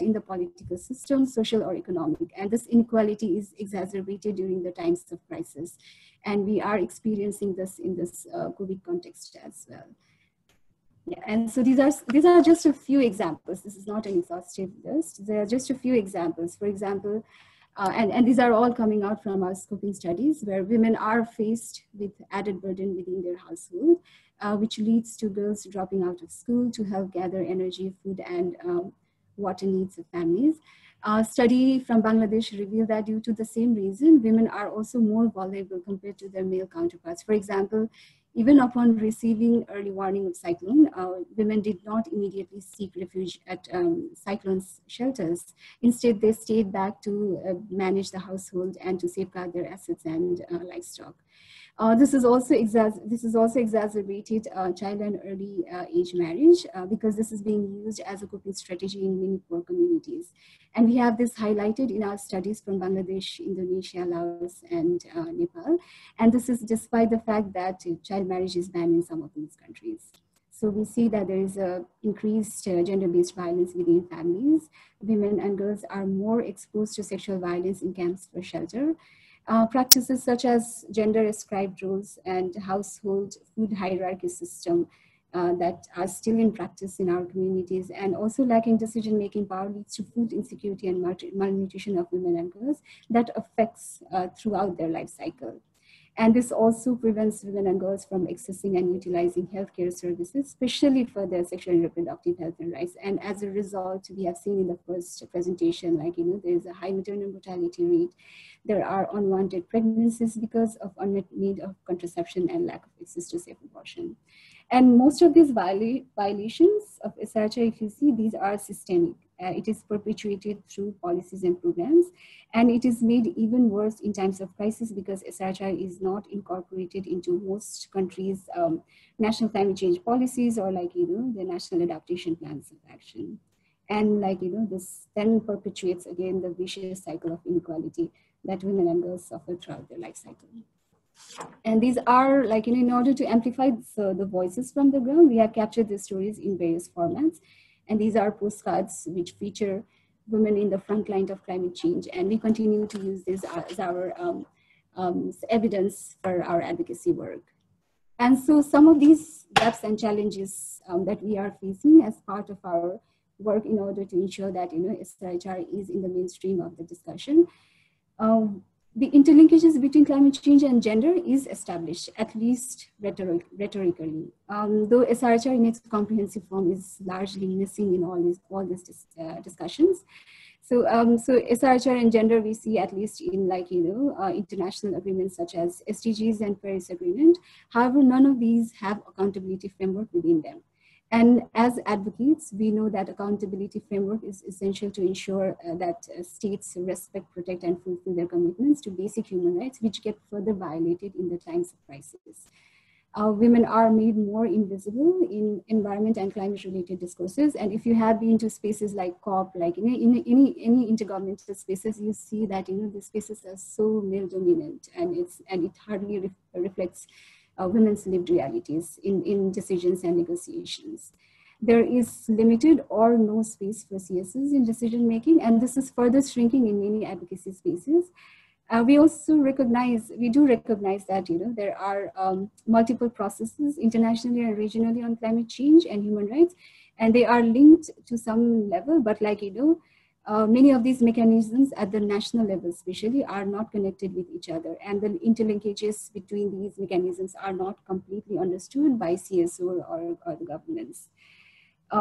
in the political system, social or economic. And this inequality is exacerbated during the times of crisis. And we are experiencing this in this COVID context as well. Yeah, and so these are just a few examples. This is not an exhaustive list. There are just a few examples. For example, and these are all coming out from our scoping studies where women are faced with added burden within their household, which leads to girls dropping out of school to help gather energy, food, and water needs of families. A study from Bangladesh revealed that due to the same reason, women are also more vulnerable compared to their male counterparts. For example, even upon receiving early warning of cyclone, women did not immediately seek refuge at cyclone's shelters. Instead, they stayed back to manage the household and to safeguard their assets and livestock. This is also exacerbated child and early age marriage because this is being used as a coping strategy in many poor communities. And we have this highlighted in our studies from Bangladesh, Indonesia, Laos, and Nepal. And this is despite the fact that child marriage is banned in some of these countries. So we see that there is a increased gender-based violence within families. Women and girls are more exposed to sexual violence in camps for shelter. Practices such as gender-ascribed roles and household food hierarchy system that are still in practice in our communities and also lacking decision-making power leads to food insecurity and malnutrition of women and girls that affects throughout their life cycle. And this also prevents women and girls from accessing and utilizing healthcare services, especially for their sexual and reproductive health and rights. And as a result, we have seen in the first presentation, there's a high maternal mortality rate. There are unwanted pregnancies because of unmet need of contraception and lack of access to safe abortion. And most of these violations of SRHR, if you see, these are systemic. It is perpetuated through policies and programs, and it is made even worse in times of crisis because SRHR is not incorporated into most countries' national climate change policies or the national adaptation plans of action. And this then perpetuates again the vicious cycle of inequality that women and girls suffer throughout their life cycle. And these are in order to amplify the voices from the ground, we have captured the stories in various formats. And these are postcards which feature women in the front line of climate change. And we continue to use this as our evidence for our advocacy work. And so some of these gaps and challenges that we are facing as part of our work in order to ensure that SRHR is in the mainstream of the discussion. The interlinkages between climate change and gender is established, at least rhetorically. Though SRHR in its comprehensive form is largely missing in all these discussions. So, SRHR and gender we see at least in international agreements such as SDGs and Paris Agreement. However, none of these have accountability framework within them. And as advocates, we know that accountability framework is essential to ensure that states respect, protect, and fulfill their commitments to basic human rights, which get further violated in the times of crisis. Women are made more invisible in environment and climate-related discourses. And if you have been to spaces like COP, any intergovernmental spaces, you see that these spaces are so male-dominant, and it hardly reflects women's lived realities in decisions and negotiations. There is limited or no space for CSs in decision making, and this is further shrinking in many advocacy spaces. We also recognize, that there are multiple processes internationally and regionally on climate change and human rights, and they are linked to some level, but many of these mechanisms at the national level especially are not connected with each other, and the interlinkages between these mechanisms are not completely understood by CSO or the governments.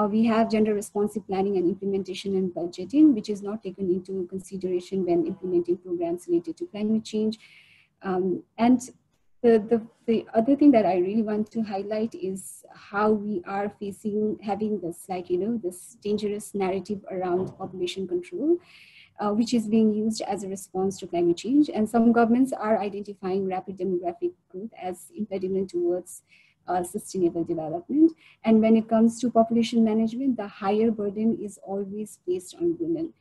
We have gender responsive planning and implementation and budgeting, which is not taken into consideration when implementing programs related to climate change. And The other thing that I really want to highlight is how we are facing having this, like, you know, this dangerous narrative around population control, which is being used as a response to climate change. And some governments are identifying rapid demographic growth as impediment towards sustainable development. And when it comes to population management, the higher burden is always placed on women,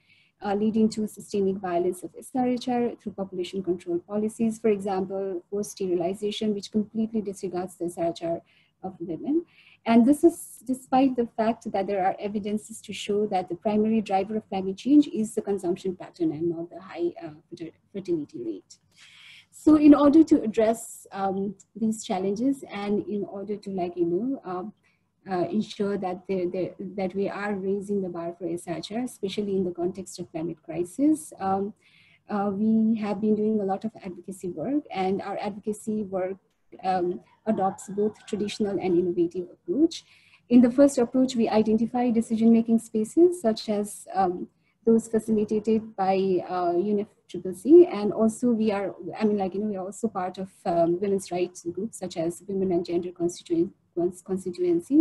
leading to systemic violence of SRHR through population control policies, for example, forced sterilization, which completely disregards the SRHR of women. And this is despite the fact that there are evidences to show that the primary driver of climate change is the consumption pattern and not the high fertility rate. So in order to address these challenges, and in order to, like, you know, ensure that that we are raising the bar for SRHR, especially in the context of climate crisis, we have been doing a lot of advocacy work, and our advocacy work adopts both traditional and innovative approach. In the first approach, we identify decision-making spaces such as those facilitated by UNFCCC, and also we are, I mean, like, you know, we are also part of women's rights groups such as Women and Gender Constituency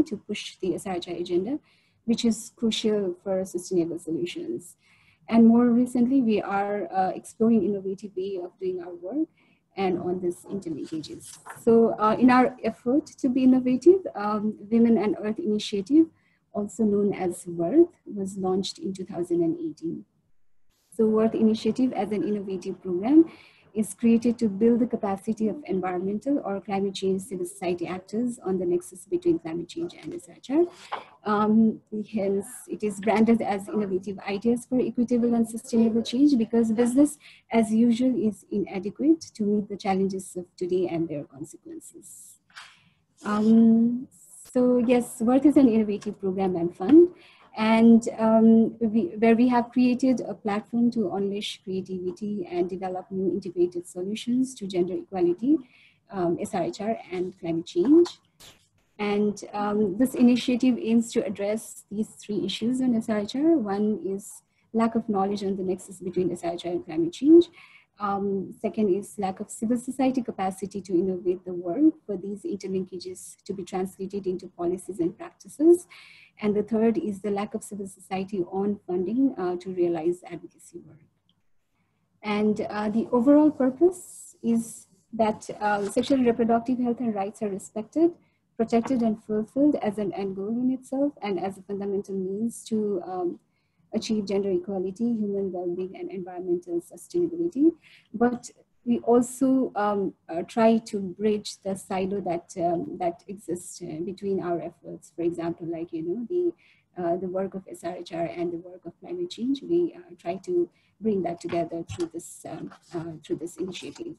to push the SRHR agenda, which is crucial for sustainable solutions. And more recently, we are exploring innovative way of doing our work and on this interlinkages. So in our effort to be innovative, Women and Earth Initiative, also known as WORTH, was launched in 2018. So WORTH Initiative, as an innovative program, is created to build the capacity of environmental or climate change civil society actors on the nexus between climate change and SRHR. Hence, it is branded as innovative ideas for equitable and sustainable change, because business as usual is inadequate to meet the challenges of today and their consequences. So yes, WORTH is an innovative program and fund, and where we have created a platform to unleash creativity and develop new integrated solutions to gender equality, SRHR, and climate change. And this initiative aims to address these three issues on SRHR. One is lack of knowledge on the nexus between SRHR and climate change. Second is lack of civil society capacity to innovate the work for these interlinkages to be translated into policies and practices. And the third is the lack of civil society on funding to realize advocacy work. And the overall purpose is that sexual and reproductive health and rights are respected, protected, and fulfilled as an end goal in itself, and as a fundamental means to achieve gender equality, human well-being, and environmental sustainability. But we also try to bridge the silo that that exists between our efforts. For example, like, you know, the work of SRHR and the work of climate change. We try to bring that together through this initiative.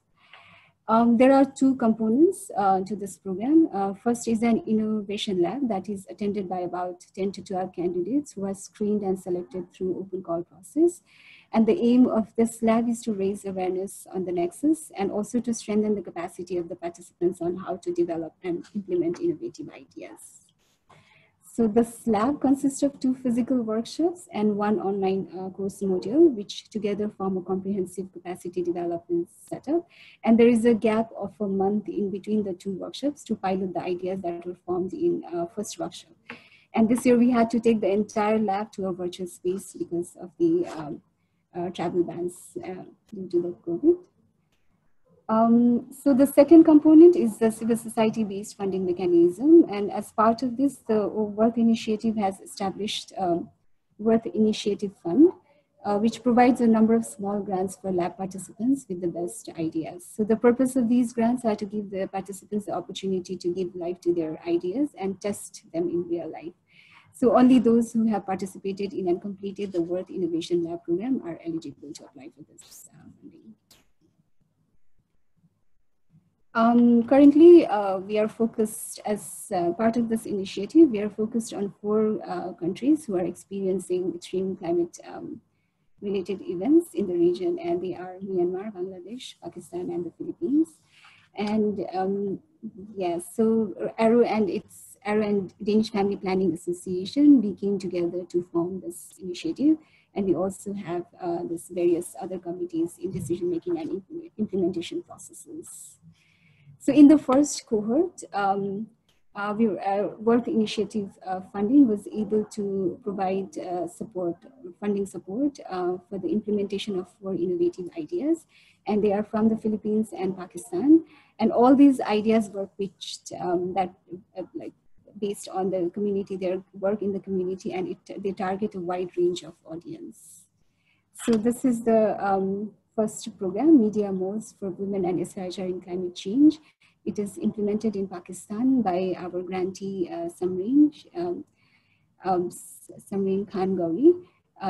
There are two components to this program. First is an innovation lab that is attended by about 10 to 12 candidates who are screened and selected through open call process. And the aim of this lab is to raise awareness on the nexus and also to strengthen the capacity of the participants on how to develop and implement innovative ideas. So this lab consists of two physical workshops and one online course module, which together form a comprehensive capacity development setup. And there is a gap of a month in between the two workshops to pilot the ideas that were formed in first workshop. And this year we had to take the entire lab to a virtual space because of the travel bans due to the COVID. So the second component is the civil society-based funding mechanism, and as part of this, the WORTH Initiative has established WORTH Initiative Fund, which provides a number of small grants for lab participants with the best ideas. So the purpose of these grants are to give the participants the opportunity to give life to their ideas and test them in real life. So only those who have participated in and completed the WORTH Innovation Lab program are eligible to apply for this funding. Currently, we are focused, as part of this initiative, we are focused on four countries who are experiencing extreme climate-related events in the region, and they are Myanmar, Bangladesh, Pakistan, and the Philippines. And yes, yeah, so ARROW and its Danish Family Planning Association, we came together to form this initiative, and we also have these various other committees in decision-making and implementation processes. So in the first cohort, WORTH initiative funding was able to provide funding support for the implementation of 4 innovative ideas, and they are from the Philippines and Pakistan. And all these ideas were pitched based on the community, their work in the community, and they target a wide range of audience. So this is the first program, Media Modes for Women and SRHR in Climate Change. It is implemented in Pakistan by our grantee, Samreen Khan Gauri.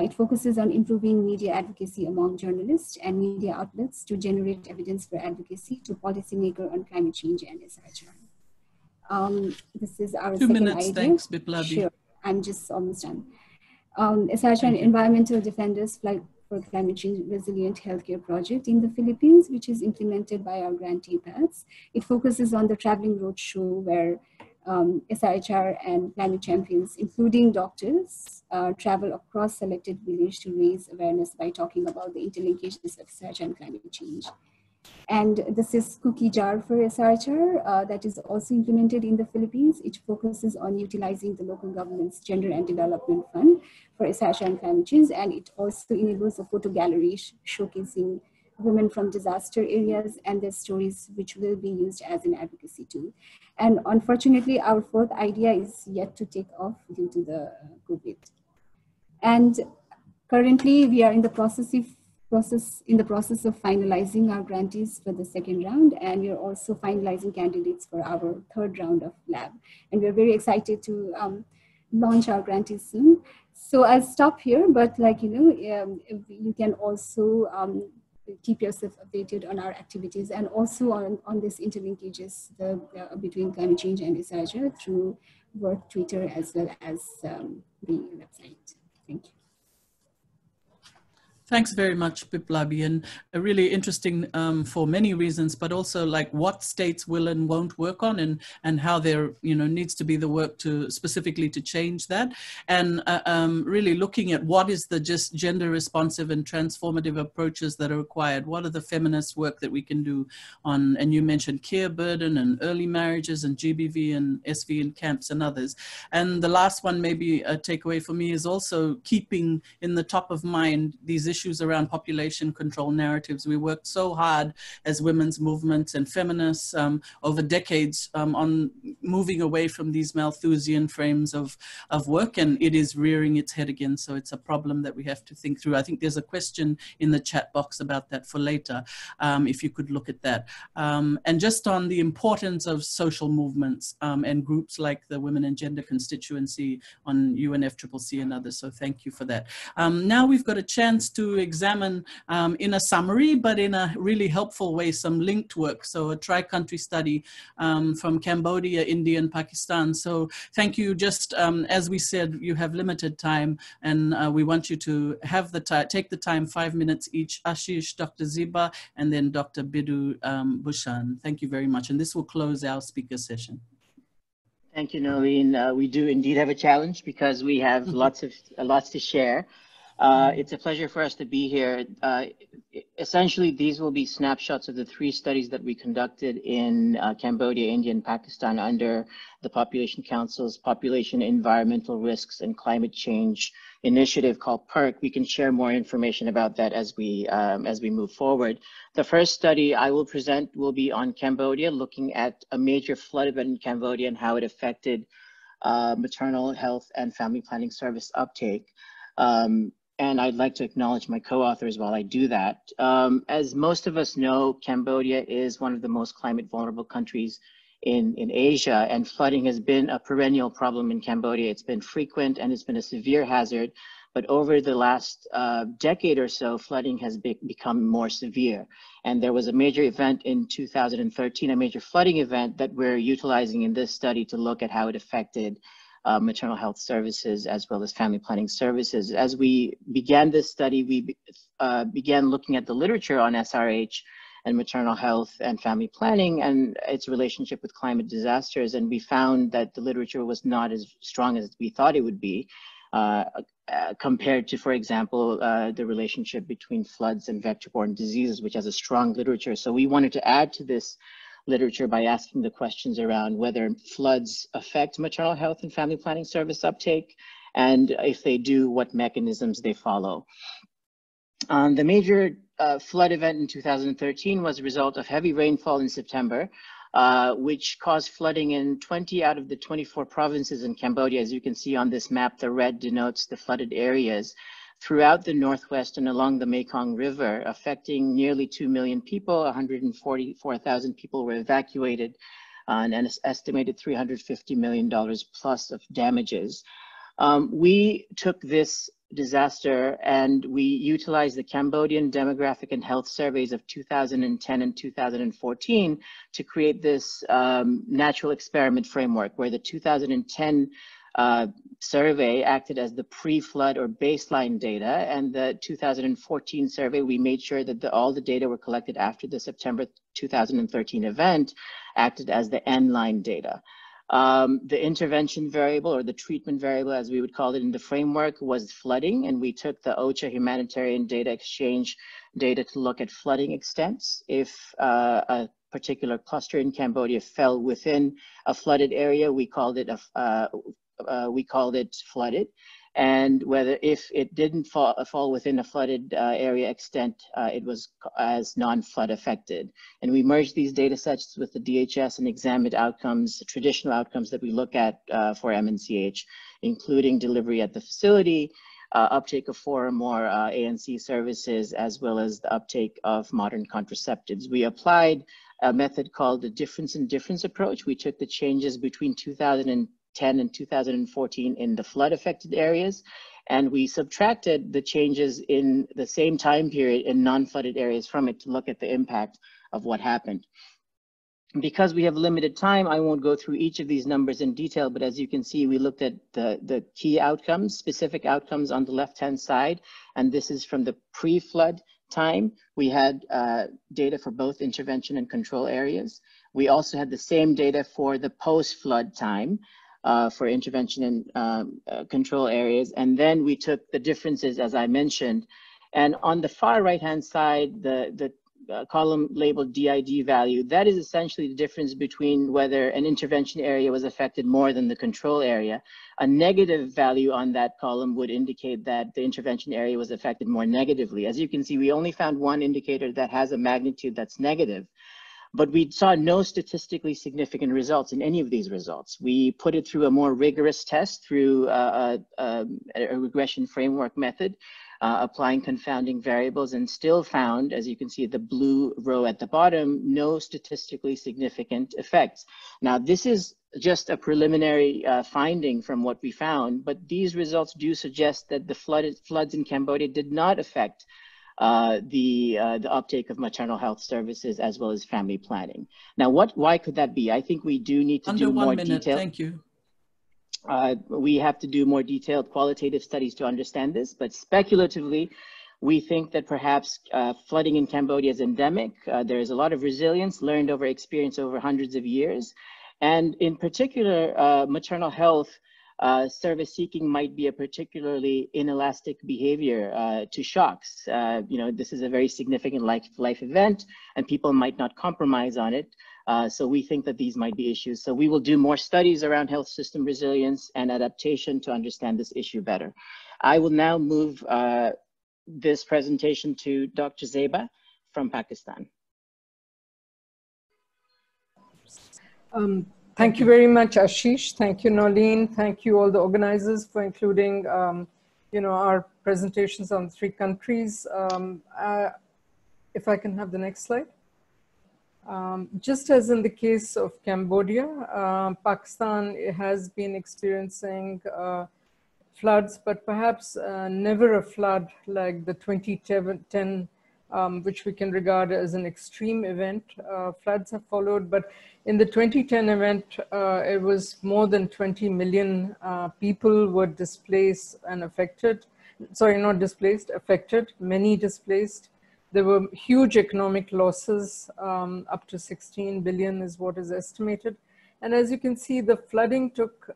It focuses on improving media advocacy among journalists and media outlets to generate evidence for advocacy to policymakers on climate change and SRHR. This is our 2 minutes, idea. Thanks, Biplabi. Sure, I'm just almost done. SRHR and Environmental Defenders Flight for Climate Change Resilient Healthcare Project in the Philippines, which is implemented by our grantee PATS. It focuses on the traveling roadshow where SRHR and climate champions, including doctors, travel across selected villages to raise awareness by talking about the interlinkages of SRHR and climate change. And this is Cookie Jar for SRHR that is also implemented in the Philippines. It focuses on utilizing the local government's Gender and Development Fund for SRHR and climate change, and it also enables a photo gallery showcasing women from disaster areas and their stories, which will be used as an advocacy tool. And unfortunately, our 4th idea is yet to take off due to the COVID. And currently, we are in the process of finalizing our grantees for the 2nd round, and we're also finalizing candidates for our 3rd round of lab. And we're very excited to launch our grantees soon. So I'll stop here, but you can also keep yourself updated on our activities and also on this interlinkages between climate change and SRHR through WORTH Twitter as well as the website. Thank you. Thanks very much, Biplabi, and really interesting for many reasons, but also like what states will and won't work on, and how there needs to be the work to specifically to change that, and really looking at what is the just gender responsive and transformative approaches that are required. What are the feminist work that we can do on, and you mentioned care burden and early marriages and GBV and SV and camps and others. And the last one, maybe a takeaway for me, is also keeping in the top of mind these issues around population control narratives. We worked so hard as women's movements and feminists over decades on moving away from these Malthusian frames of work, and it is rearing its head again. So it's a problem that we have to think through. I think there's a question in the chat box about that for later, if you could look at that. And just on the importance of social movements and groups like the Women and Gender Constituency on UNFCCC and others. So thank you for that. Now we've got a chance to examine in a summary, but in a really helpful way, some linked work. So a tri-country study from Cambodia, India, and Pakistan. So thank you. Just as we said, you have limited time, and we want you to have the time, take the time, 5 minutes each. Ashish, Dr. Zeba, and then Dr. Bidu Bhushan. Thank you very much. And this will close our speaker session. Thank you, Noelene. We do indeed have a challenge because we have lots to share. It's a pleasure for us to be here. Essentially, these will be snapshots of the 3 studies that we conducted in Cambodia, India, and Pakistan under the Population Council's Population Environmental Risks and Climate Change initiative called PERC. We can share more information about that as we move forward. The first study I will present will be on Cambodia, looking at a major flood event in Cambodia and how it affected maternal health and family planning service uptake. And I'd like to acknowledge my co-authors while I do that. As most of us know, Cambodia is one of the most climate vulnerable countries in Asia, and flooding has been a perennial problem in Cambodia. It's been frequent and it's been a severe hazard, but over the last decade or so, flooding has become more severe. And there was a major event in 2013, a major flooding event that we're utilizing in this study to look at how it affected maternal health services as well as family planning services. As we began this study, we began looking at the literature on SRH and maternal health and family planning and its relationship with climate disasters, and we found that the literature was not as strong as we thought it would be compared to, for example, the relationship between floods and vector-borne diseases, which has a strong literature. So we wanted to add to this literature by asking the questions around whether floods affect maternal health and family planning service uptake, and if they do, what mechanisms they follow. The major flood event in 2013 was a result of heavy rainfall in September, which caused flooding in 20 out of the 24 provinces in Cambodia. As you can see on this map, the red denotes the flooded areas throughout the northwest and along the Mekong River, affecting nearly 2 million people. 144,000 people were evacuated, and an estimated $350 million plus of damages. We took this disaster and we utilized the Cambodian demographic and health surveys of 2010 and 2014 to create this natural experiment framework, where the 2010 survey acted as the pre-flood or baseline data, and the 2014 survey, we made sure that all the data were collected after the September 2013 event acted as the N-line data. The intervention variable, or the treatment variable as we would call it in the framework, was flooding, and we took the OCHA humanitarian data exchange data to look at flooding extents. If a particular cluster in Cambodia fell within a flooded area, we called it flooded, and whether if it didn't fall within a flooded area extent, it was as non-flood affected. And we merged these data sets with the DHS and examined outcomes, traditional outcomes that we look at for MNCH, including delivery at the facility, uptake of 4 or more ANC services, as well as the uptake of modern contraceptives. We applied a method called the difference in difference approach. We took the changes between 2010 and 2014 in the flood affected areas, and we subtracted the changes in the same time period in non-flooded areas from it to look at the impact of what happened. Because we have limited time, I won't go through each of these numbers in detail, but as you can see, we looked at the key outcomes, specific outcomes on the left-hand side, and this is from the pre-flood time. We had data for both intervention and control areas. We also had the same data for the post-flood time, for intervention and control areas. And then we took the differences, as I mentioned. And on the far right-hand side, the column labeled DID value, that is essentially the difference between whether an intervention area was affected more than the control area. A negative value on that column would indicate that the intervention area was affected more negatively. As you can see, we only found one indicator that has a magnitude that's negative, but we saw no statistically significant results in any of these results. We put it through a more rigorous test through a regression framework method, applying confounding variables, and still found, as you can see the blue row at the bottom, no statistically significant effects. Now, this is just a preliminary finding from what we found, but these results do suggest that the floods in Cambodia did not affect the uptake of maternal health services as well as family planning. Now, why could that be? I think we do need to do more detailed. Thank you. We have to do more detailed qualitative studies to understand this, but speculatively, we think that perhaps flooding in Cambodia is endemic. There is a lot of resilience learned over experience over hundreds of years, and in particular, maternal health service seeking might be a particularly inelastic behavior to shocks. You know, this is a very significant life event, and people might not compromise on it. So we think that these might be issues. So we will do more studies around health system resilience and adaptation to understand this issue better. I will now move this presentation to Dr. Zeba from Pakistan. Thank you very much, Ashish. Thank you, Noelene. Thank you all the organizers for including, you know, our presentations on 3 countries. If I can have the next slide. Just as in the case of Cambodia, Pakistan has been experiencing floods, but perhaps never a flood like the 2010, which we can regard as an extreme event. Floods have followed, but in the 2010 event, it was more than 20 million people were displaced and affected. Sorry, not displaced, affected, many displaced. There were huge economic losses, up to 16 billion is what is estimated. And as you can see, the flooding took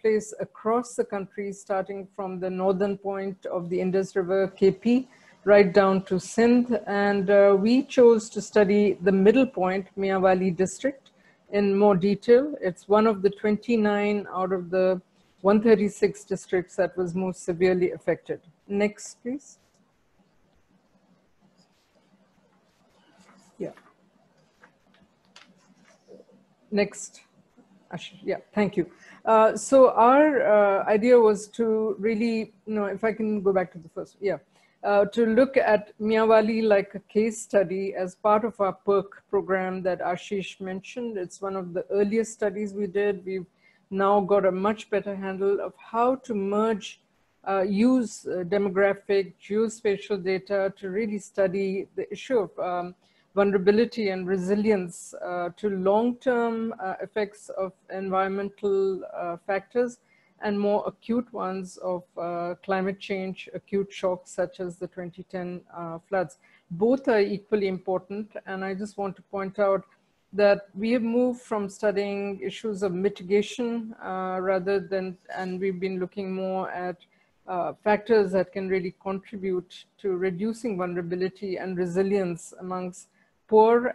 place across the country, starting from the northern point of the Indus River, KP, right down to Sindh. And we chose to study the middle point, Mianwali district, in more detail. It's one of the 29 out of the 136 districts that was most severely affected. Next, please. Yeah. Next. Ashish, yeah, thank you. So our idea was to really, if I can go back to the first, yeah. To look at Mianwali like a case study as part of our PERC program that Ashish mentioned. It's one of the earliest studies we did. We've now got a much better handle of how to merge, use demographic, geospatial data to really study the issue of vulnerability and resilience to long-term effects of environmental factors, and more acute ones of climate change, acute shocks such as the 2010 floods. Both are equally important, and I just want to point out that we have moved from studying issues of mitigation rather than, and we've been looking more at factors that can really contribute to reducing vulnerability and resilience amongst poor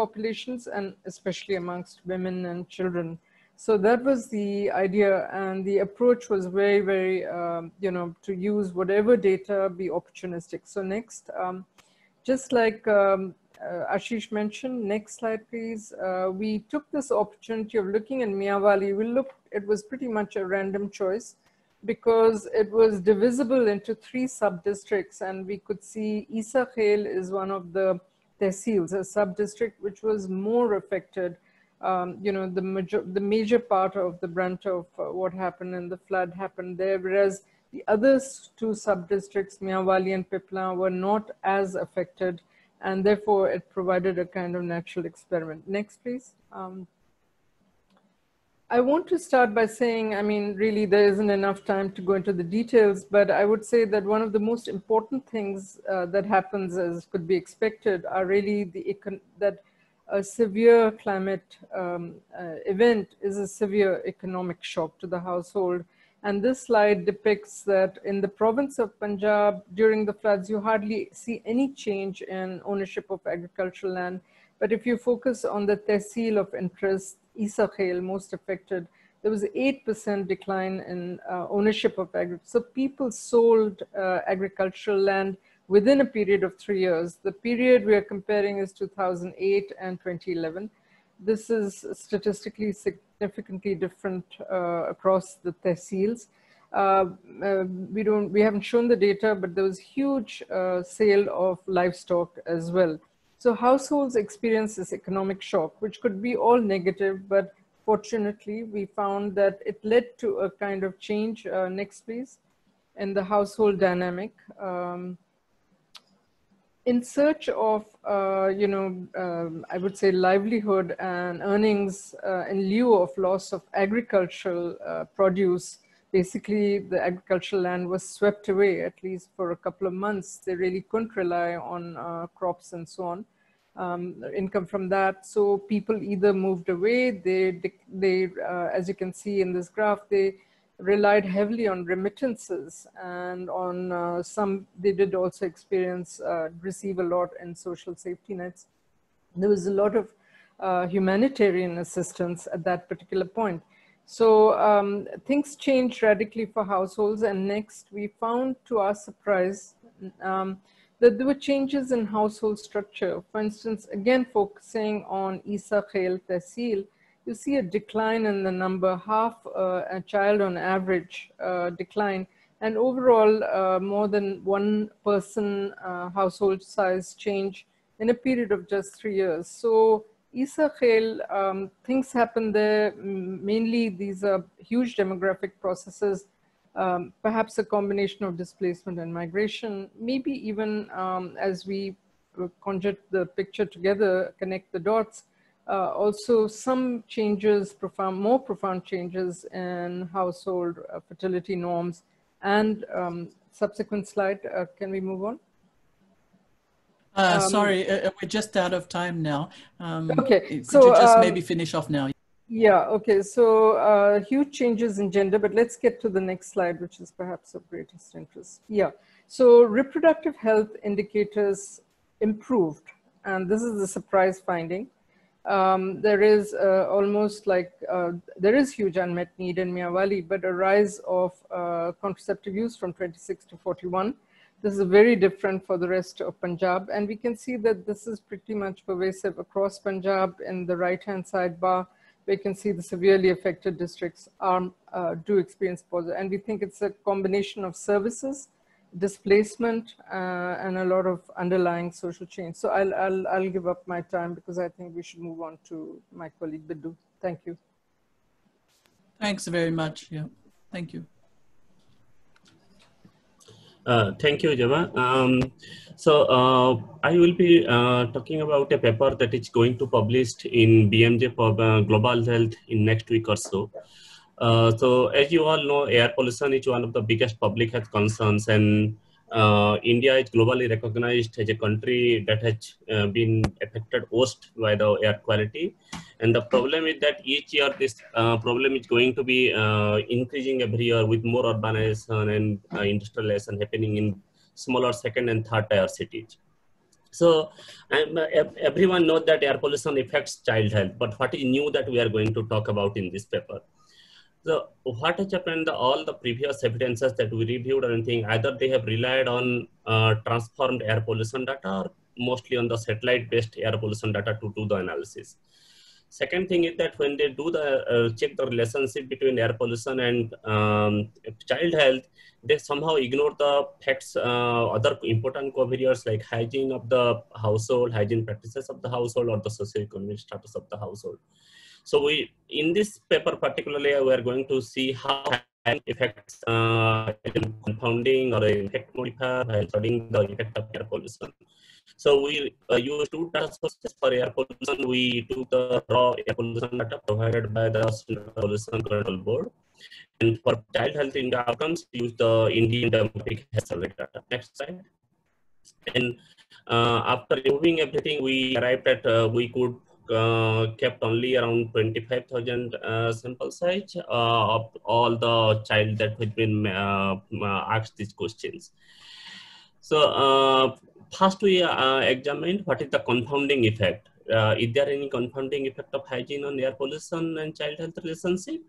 populations, and especially amongst women and children. So that was the idea, and the approach was very, very, to use whatever data, be opportunistic. So next, just like Ashish mentioned, next slide, please. We took this opportunity of looking at Mianwali. It was pretty much a random choice because it was divisible into 3 sub-districts, and we could see Isa Khel is one of the tehsils, a sub-district which was more affected. The major part of the brunt of what happened and the flood happened there, whereas the other 2 sub-districts, Mianwali and Piplain, were not as affected, and therefore it provided a kind of natural experiment. Next, please. I want to start by saying, really there isn't enough time to go into the details, but I would say that one of the most important things that happens, as could be expected, are really that a severe climate event is a severe economic shock to the household. And this slide depicts that in the province of Punjab, during the floods, you hardly see any change in ownership of agricultural land. But if you focus on the tehsil of interest, Isa Khel, most affected, there was an 8% decline in ownership of agriculture. So people sold agricultural land within a period of 3 years. The period we are comparing is 2008 and 2011. This is statistically significantly different across the tehsils. We haven't shown the data, but there was huge sale of livestock as well. So households experience this economic shock, which could be all negative, but fortunately we found that it led to a kind of change, next please, in the household dynamic. In search of, I would say livelihood and earnings in lieu of loss of agricultural produce, basically the agricultural land was swept away, at least for a couple of months. They really couldn't rely on crops and so on, income from that. So people either moved away, they as you can see in this graph, they relied heavily on remittances, and on they did also experience, receive a lot in social safety nets. There was a lot of humanitarian assistance at that particular point. So things changed radically for households, and next we found to our surprise that there were changes in household structure. For instance, again focusing on Isa Khel tehsil, you see a decline in the number, half a child on average decline, and overall more than 1 person household size change in a period of just 3 years. So Isa Khel, things happen there, mainly these are huge demographic processes, perhaps a combination of displacement and migration, maybe even as we conjure the picture together, connect the dots, also some changes, more profound changes in household fertility norms. And subsequent slide, can we move on? Sorry, we're just out of time now. Okay. Could you just maybe finish off now? Yeah, okay. So huge changes in gender, but let's get to the next slide, which is perhaps of greatest interest. Yeah. So reproductive health indicators improved, and this is the surprise finding. There is there is huge unmet need in Mianwali, but a rise of contraceptive use from 26 to 41. This is very different for the rest of Punjab. And we can see that this is pretty much pervasive across Punjab. In the right-hand sidebar, we can see the severely affected districts do experience positive. And we think it's a combination of services, displacement, and a lot of underlying social change. So I'll give up my time because I think we should move on to my colleague Biddu. Thank you. Thanks very much. Yeah, thank you. Thank you, Zeba. I will be talking about a paper that is going to published in BMJ for Global Health in next week or so. As you all know, air pollution is one of the biggest public health concerns, and India is globally recognized as a country that has been affected worst by the air quality. And the problem is that each year this problem is going to be increasing every year with more urbanization and industrialization happening in smaller second and third tier cities. So everyone knows that air pollution affects child health, but what is new that we are going to talk about in this paper? So what has happened, all the previous evidences that we reviewed or anything, either they have relied on transformed air pollution data or mostly on the satellite-based air pollution data to do the analysis. Second thing is that when they do the check the relationship between air pollution and child health, they somehow ignore the facts, other important covariates like hygiene of the household, hygiene practices of the household, or the socioeconomic status of the household. So we, in this paper particularly, we are going to see how effects confounding or effect modifier by studying the effect of air pollution. So we used two data sources for air pollution. We took the raw air pollution data provided by the Central Pollution Control Board. And for child health in the outcomes, we used the Indian Demographic Health Survey data. Next slide. And after removing everything, we arrived at, we could kept only around 25,000 sample size of all the child that had been asked these questions. So first we examined what is the confounding effect. Is there any confounding effect of hygiene on air pollution and child health relationship?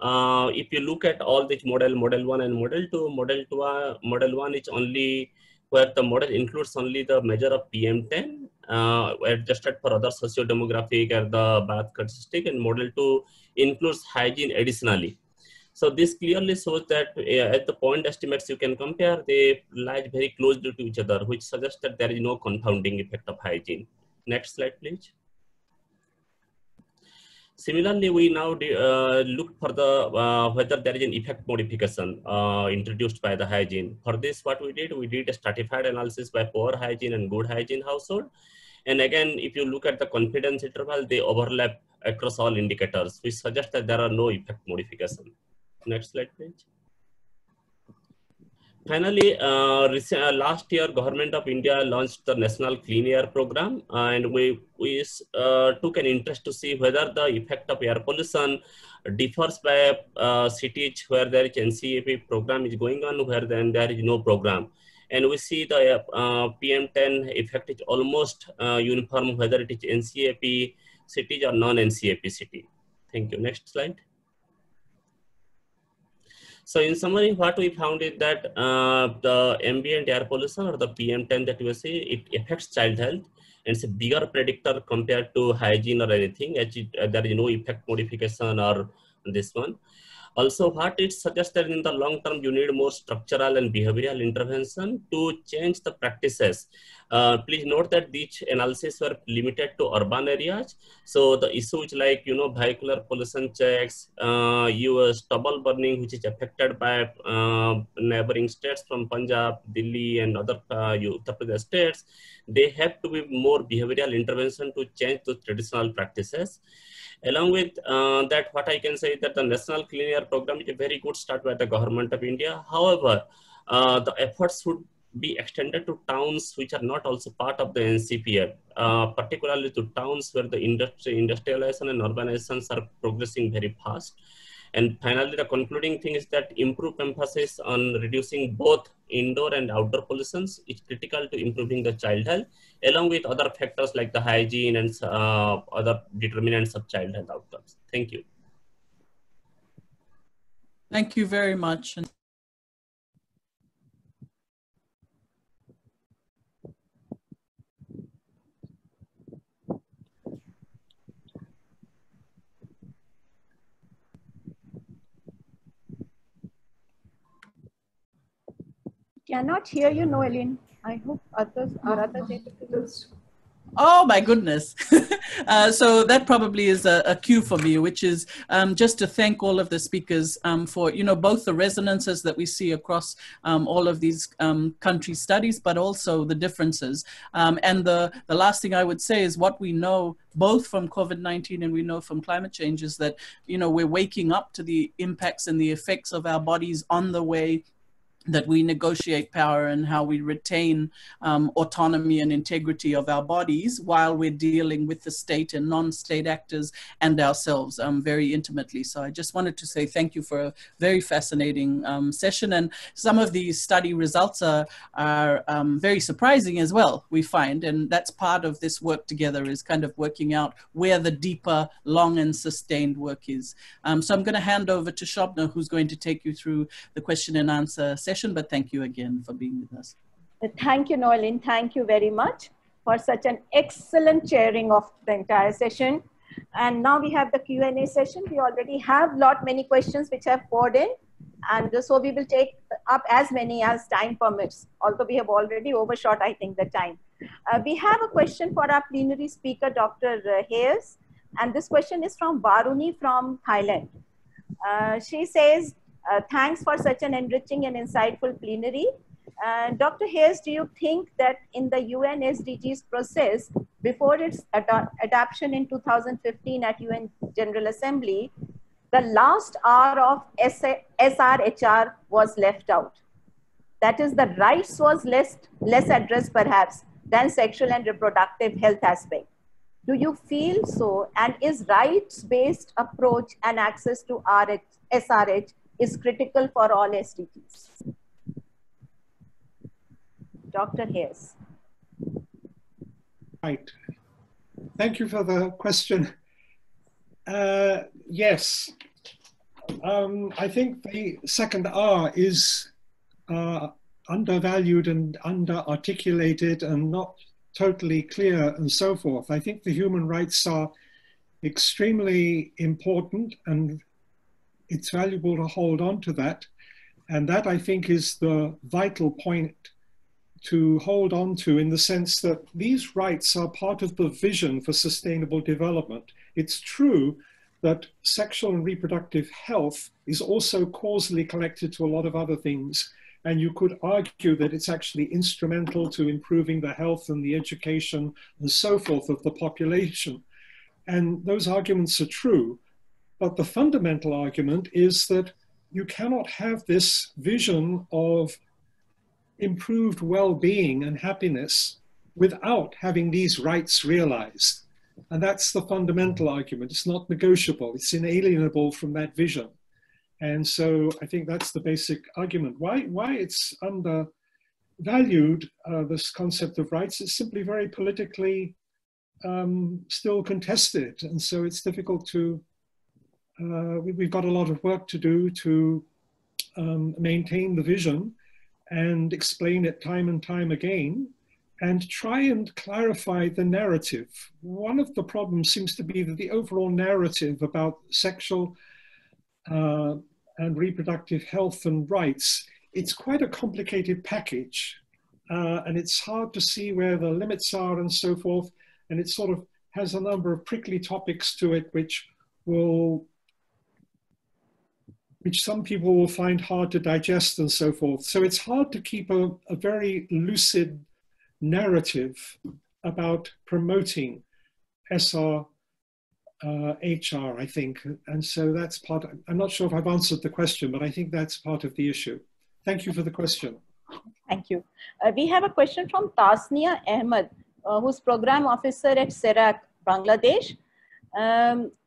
If you look at all these model, model 1 and model 2, model 1 is only where the model includes only the measure of PM10 adjusted for other socio-demographic or the birth statistic, and model 2 includes hygiene additionally. So this clearly shows that at the point estimates you can compare, they lie very closely to each other, which suggests that there is no confounding effect of hygiene. Next slide, please. Similarly, we now look for the whether there is an effect modification introduced by the hygiene. For this, what we did a stratified analysis by poor hygiene and good hygiene household. And again, if you look at the confidence interval, they overlap across all indicators, which suggests that there are no effect modification. Next slide, please. Finally, last year, Government of India launched the National Clean Air Program, and we took an interest to see whether the effect of air pollution differs by cities where there is NCAP program is going on, where then there is no program. And we see the PM10 effect is almost uniform, whether it is NCAP cities or non-NCAP city. Thank you. Next slide. So in summary, what we found is that the ambient air pollution or the PM10 that we see, it affects child health, and it's a bigger predictor compared to hygiene or anything, as it, there is no effect modification or this one. Also, what it suggests that in the long term, you need more structural and behavioral intervention to change the practices. Please note that these analyses were limited to urban areas. So the issues like, you know, vehicular pollution checks, stubble burning, which is affected by neighboring states from Punjab, Delhi, and other Uttar Pradesh states, they have to be more behavioral intervention to change the traditional practices. Along with that, what I can say is that the National Clean Air Program is a very good start by the Government of India. However, the efforts should be extended to towns which are not also part of the NCPF, particularly to towns where the industrialization and urbanizations are progressing very fast. And finally, the concluding thing is that improved emphasis on reducing both indoor and outdoor pollutions is critical to improving the child health, along with other factors like the hygiene and other determinants of child health outcomes. Thank you. Thank you very much. Cannot hear you, Noelene. I hope others are able. Oh my goodness. So that probably is a cue for me, which is just to thank all of the speakers for, you know, both the resonances that we see across all of these country studies, but also the differences. And the last thing I would say is what we know both from COVID-19 and we know from climate change is that, you know, we're waking up to the impacts and the effects of our bodies on the way that we negotiate power and how we retain autonomy and integrity of our bodies while we're dealing with the state and non-state actors and ourselves very intimately. So I just wanted to say thank you for a very fascinating session. And some of these study results are very surprising as well, we find. And that's part of this work together is kind of working out where the deeper, long and sustained work is. So I'm gonna hand over to Shobna, who's going to take you through the question and answer session. But thank you again for being with us. Thank you, Noelene. Thank you very much for such an excellent chairing of the entire session. And now we have the Q&A session. We already have many questions which have poured in. And so we will take up as many as time permits. Although we have already overshot, I think, the time. We have a question for our plenary speaker, Dr. Hayes. And this question is from Varuni from Thailand. She says, thanks for such an enriching and insightful plenary. Dr. Hayes, do you think that in the UN SDGs process, before its adoption in 2015 at UN General Assembly, the last R of SRHR was left out? That is, the rights was less addressed perhaps than sexual and reproductive health aspect. Do you feel so? And is rights-based approach and access to SRH is critical for all SDGs? Dr. Hayes. Right. Thank you for the question. Yes. I think the second R is undervalued and under-articulated and not totally clear and so forth. I think the human rights are extremely important and it's valuable to hold on to that. And that, I think, is the vital point to hold on to, in the sense that these rights are part of the vision for sustainable development. It's true that sexual and reproductive health is also causally connected to a lot of other things. And you could argue that it's actually instrumental to improving the health and the education and so forth of the population. And those arguments are true. But the fundamental argument is that you cannot have this vision of improved well-being and happiness without having these rights realized. And that's the fundamental argument. It's not negotiable. It's inalienable from that vision. And so I think that's the basic argument. Why it's undervalued, this concept of rights, is simply very politically still contested. And so it's difficult to... we've got a lot of work to do to maintain the vision and explain it time and time again and try and clarify the narrative. One of the problems seems to be that the overall narrative about sexual and reproductive health and rights, it's quite a complicated package and it's hard to see where the limits are and so forth, and it sort of has a number of prickly topics to it which will which some people will find hard to digest and so forth. So it's hard to keep a very lucid narrative about promoting SRHR, I think. And so that's part, I'm not sure if I've answered the question, but I think that's part of the issue. Thank you for the question. Thank you. We have a question from Tasnia Ahmed, who's program officer at CERAC, Bangladesh.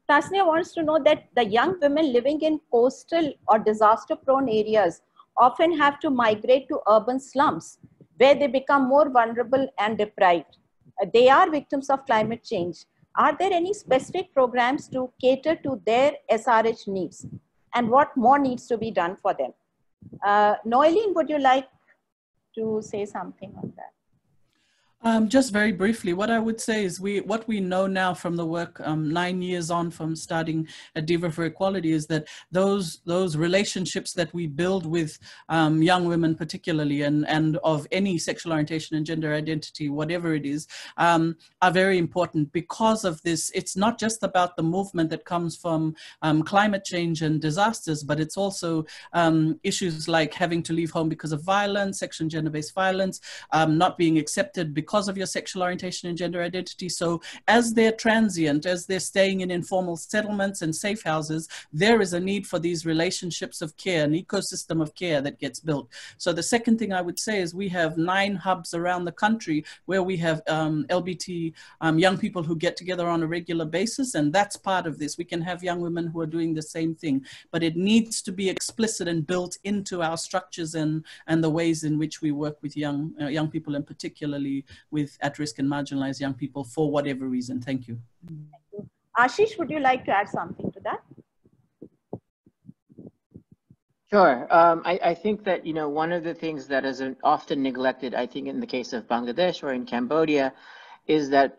Tasnia wants to know that the young women living in coastal or disaster-prone areas often have to migrate to urban slums, where they become more vulnerable and deprived. They are victims of climate change. Are there any specific programs to cater to their SRH needs? And what more needs to be done for them? Noelene, would you like to say something on that? Just very briefly, what I would say is what we know now from the work 9 years on from starting at DIVA for Equality is that those relationships that we build with young women particularly and of any sexual orientation and gender identity, whatever it is, are very important because of this. It's not just about the movement that comes from climate change and disasters, but it's also issues like having to leave home because of violence, sexual and gender-based violence, not being accepted because of your sexual orientation and gender identity. So as they're transient, as they're staying in informal settlements and safe houses, there is a need for these relationships of care, an ecosystem of care that gets built. So the second thing I would say is we have 9 hubs around the country where we have LGBT young people who get together on a regular basis, and that's part of this. We can have young women who are doing the same thing, but it needs to be explicit and built into our structures and the ways in which we work with young people, and particularly with at-risk and marginalized young people for whatever reason. Thank you. Ashish, would you like to add something to that? Sure. I think that, you know, one of the things that is often neglected, I think in the case of Bangladesh or in Cambodia, is that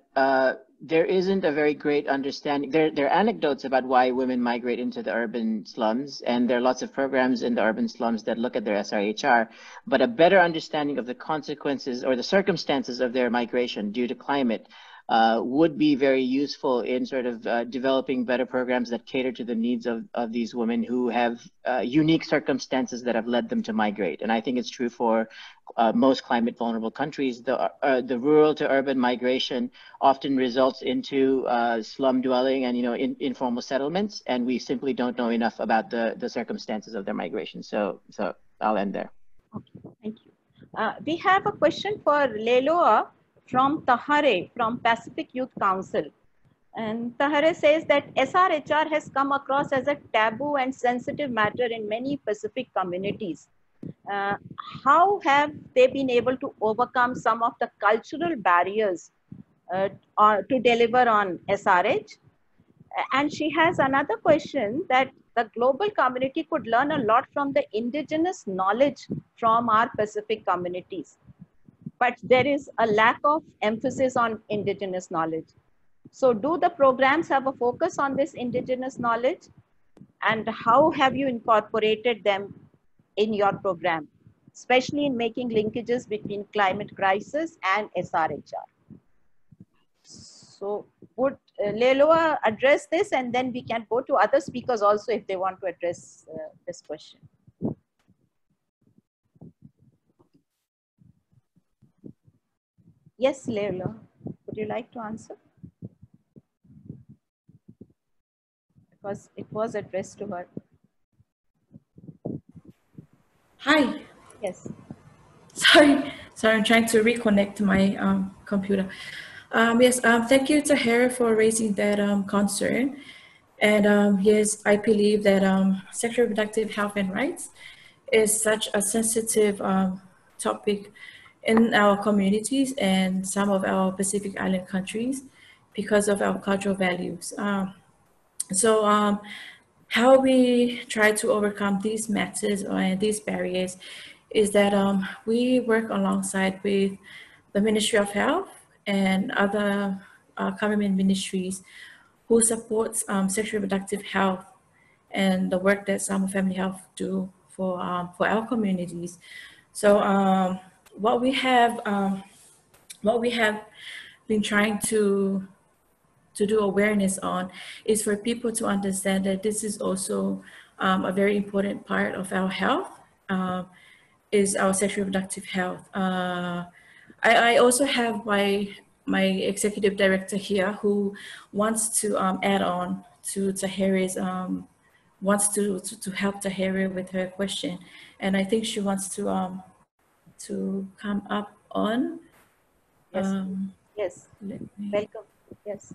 there isn't a very great understanding. There are anecdotes about why women migrate into the urban slums, and there are lots of programs in the urban slums that look at their SRHR, but a better understanding of the consequences or the circumstances of their migration due to climate would be very useful in sort of developing better programs that cater to the needs of these women who have unique circumstances that have led them to migrate. And I think it's true for most climate vulnerable countries. The rural to urban migration often results into slum dwelling and, you know, informal settlements, and we simply don't know enough about the circumstances of their migration. So I'll end there. Okay, thank you. We have a question for Lailoa from Tahare, from Pacific Youth Council. And Tahare says that SRHR has come across as a taboo and sensitive matter in many Pacific communities. How have they been able to overcome some of the cultural barriers to deliver on SRH? And she has another question, that the global community could learn a lot from the indigenous knowledge from our Pacific communities, but there is a lack of emphasis on indigenous knowledge. So do the programs have a focus on this indigenous knowledge? And how have you incorporated them in your program, especially in making linkages between climate crisis and SRHR? So would Lailoa address this, and then we can go to other speakers also if they want to address this question. Yes, Lailoa, would you like to answer? Because it was addressed to her. Hi. Yes. Sorry, I'm trying to reconnect my computer. Yes, thank you, Tahir, for raising that concern. And yes, I believe that sexual reproductive health and rights is such a sensitive topic in our communities and some of our Pacific Island countries because of our cultural values. How we try to overcome these matters or these barriers is that we work alongside with the Ministry of Health and other government ministries who supports sexual reproductive health and the work that Samoa Family Health do for our communities. So what we have been trying to do awareness on is for people to understand that this is also a very important part of our health, is our sexual reproductive health. I also have my executive director here who wants to add on to Tahiri's, wants to help Tahiri with her question. And I think she wants to come up on. Yes, yes. Welcome, yes.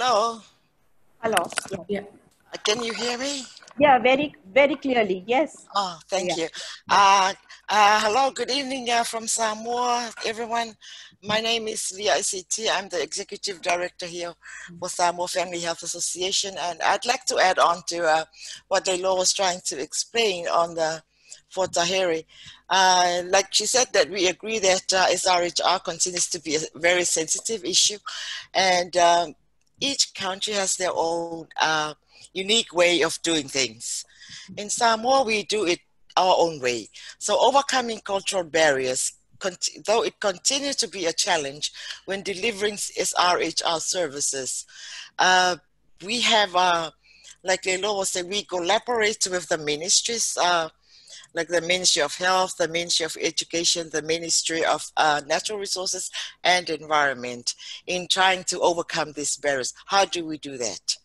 Hello. Hello. Yeah. Can you hear me? Yeah, very, very clearly. Yes. Oh, thank you. Hello. Good evening from Samoa, everyone. My name is VICT. I'm the executive director here for Samoa Family Health Association, and I'd like to add on to what Lailoa was trying to explain on the for Tahiri. Like she said, that we agree that SRHR continues to be a very sensitive issue, and each country has their own unique way of doing things. In Samoa, we do it our own way. So overcoming cultural barriers, though it continues to be a challenge when delivering SRHR services, we have, like Lailoa was saying, we collaborate with the ministries, like the Ministry of Health, the Ministry of Education, the Ministry of Natural Resources and Environment, in trying to overcome these barriers. How do we do that?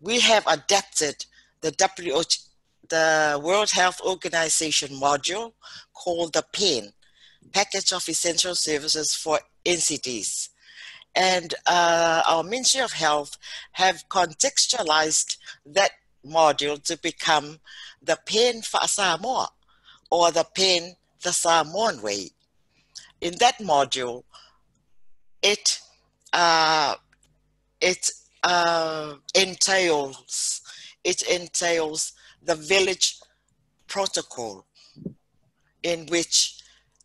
We have adapted the the World Health Organization module called the PEN, Package of Essential Services for NCDs. And our Ministry of Health have contextualized that module to become the PEN for Samoa, or the PEN the Samoan way. In that module, it entails the village protocol, in which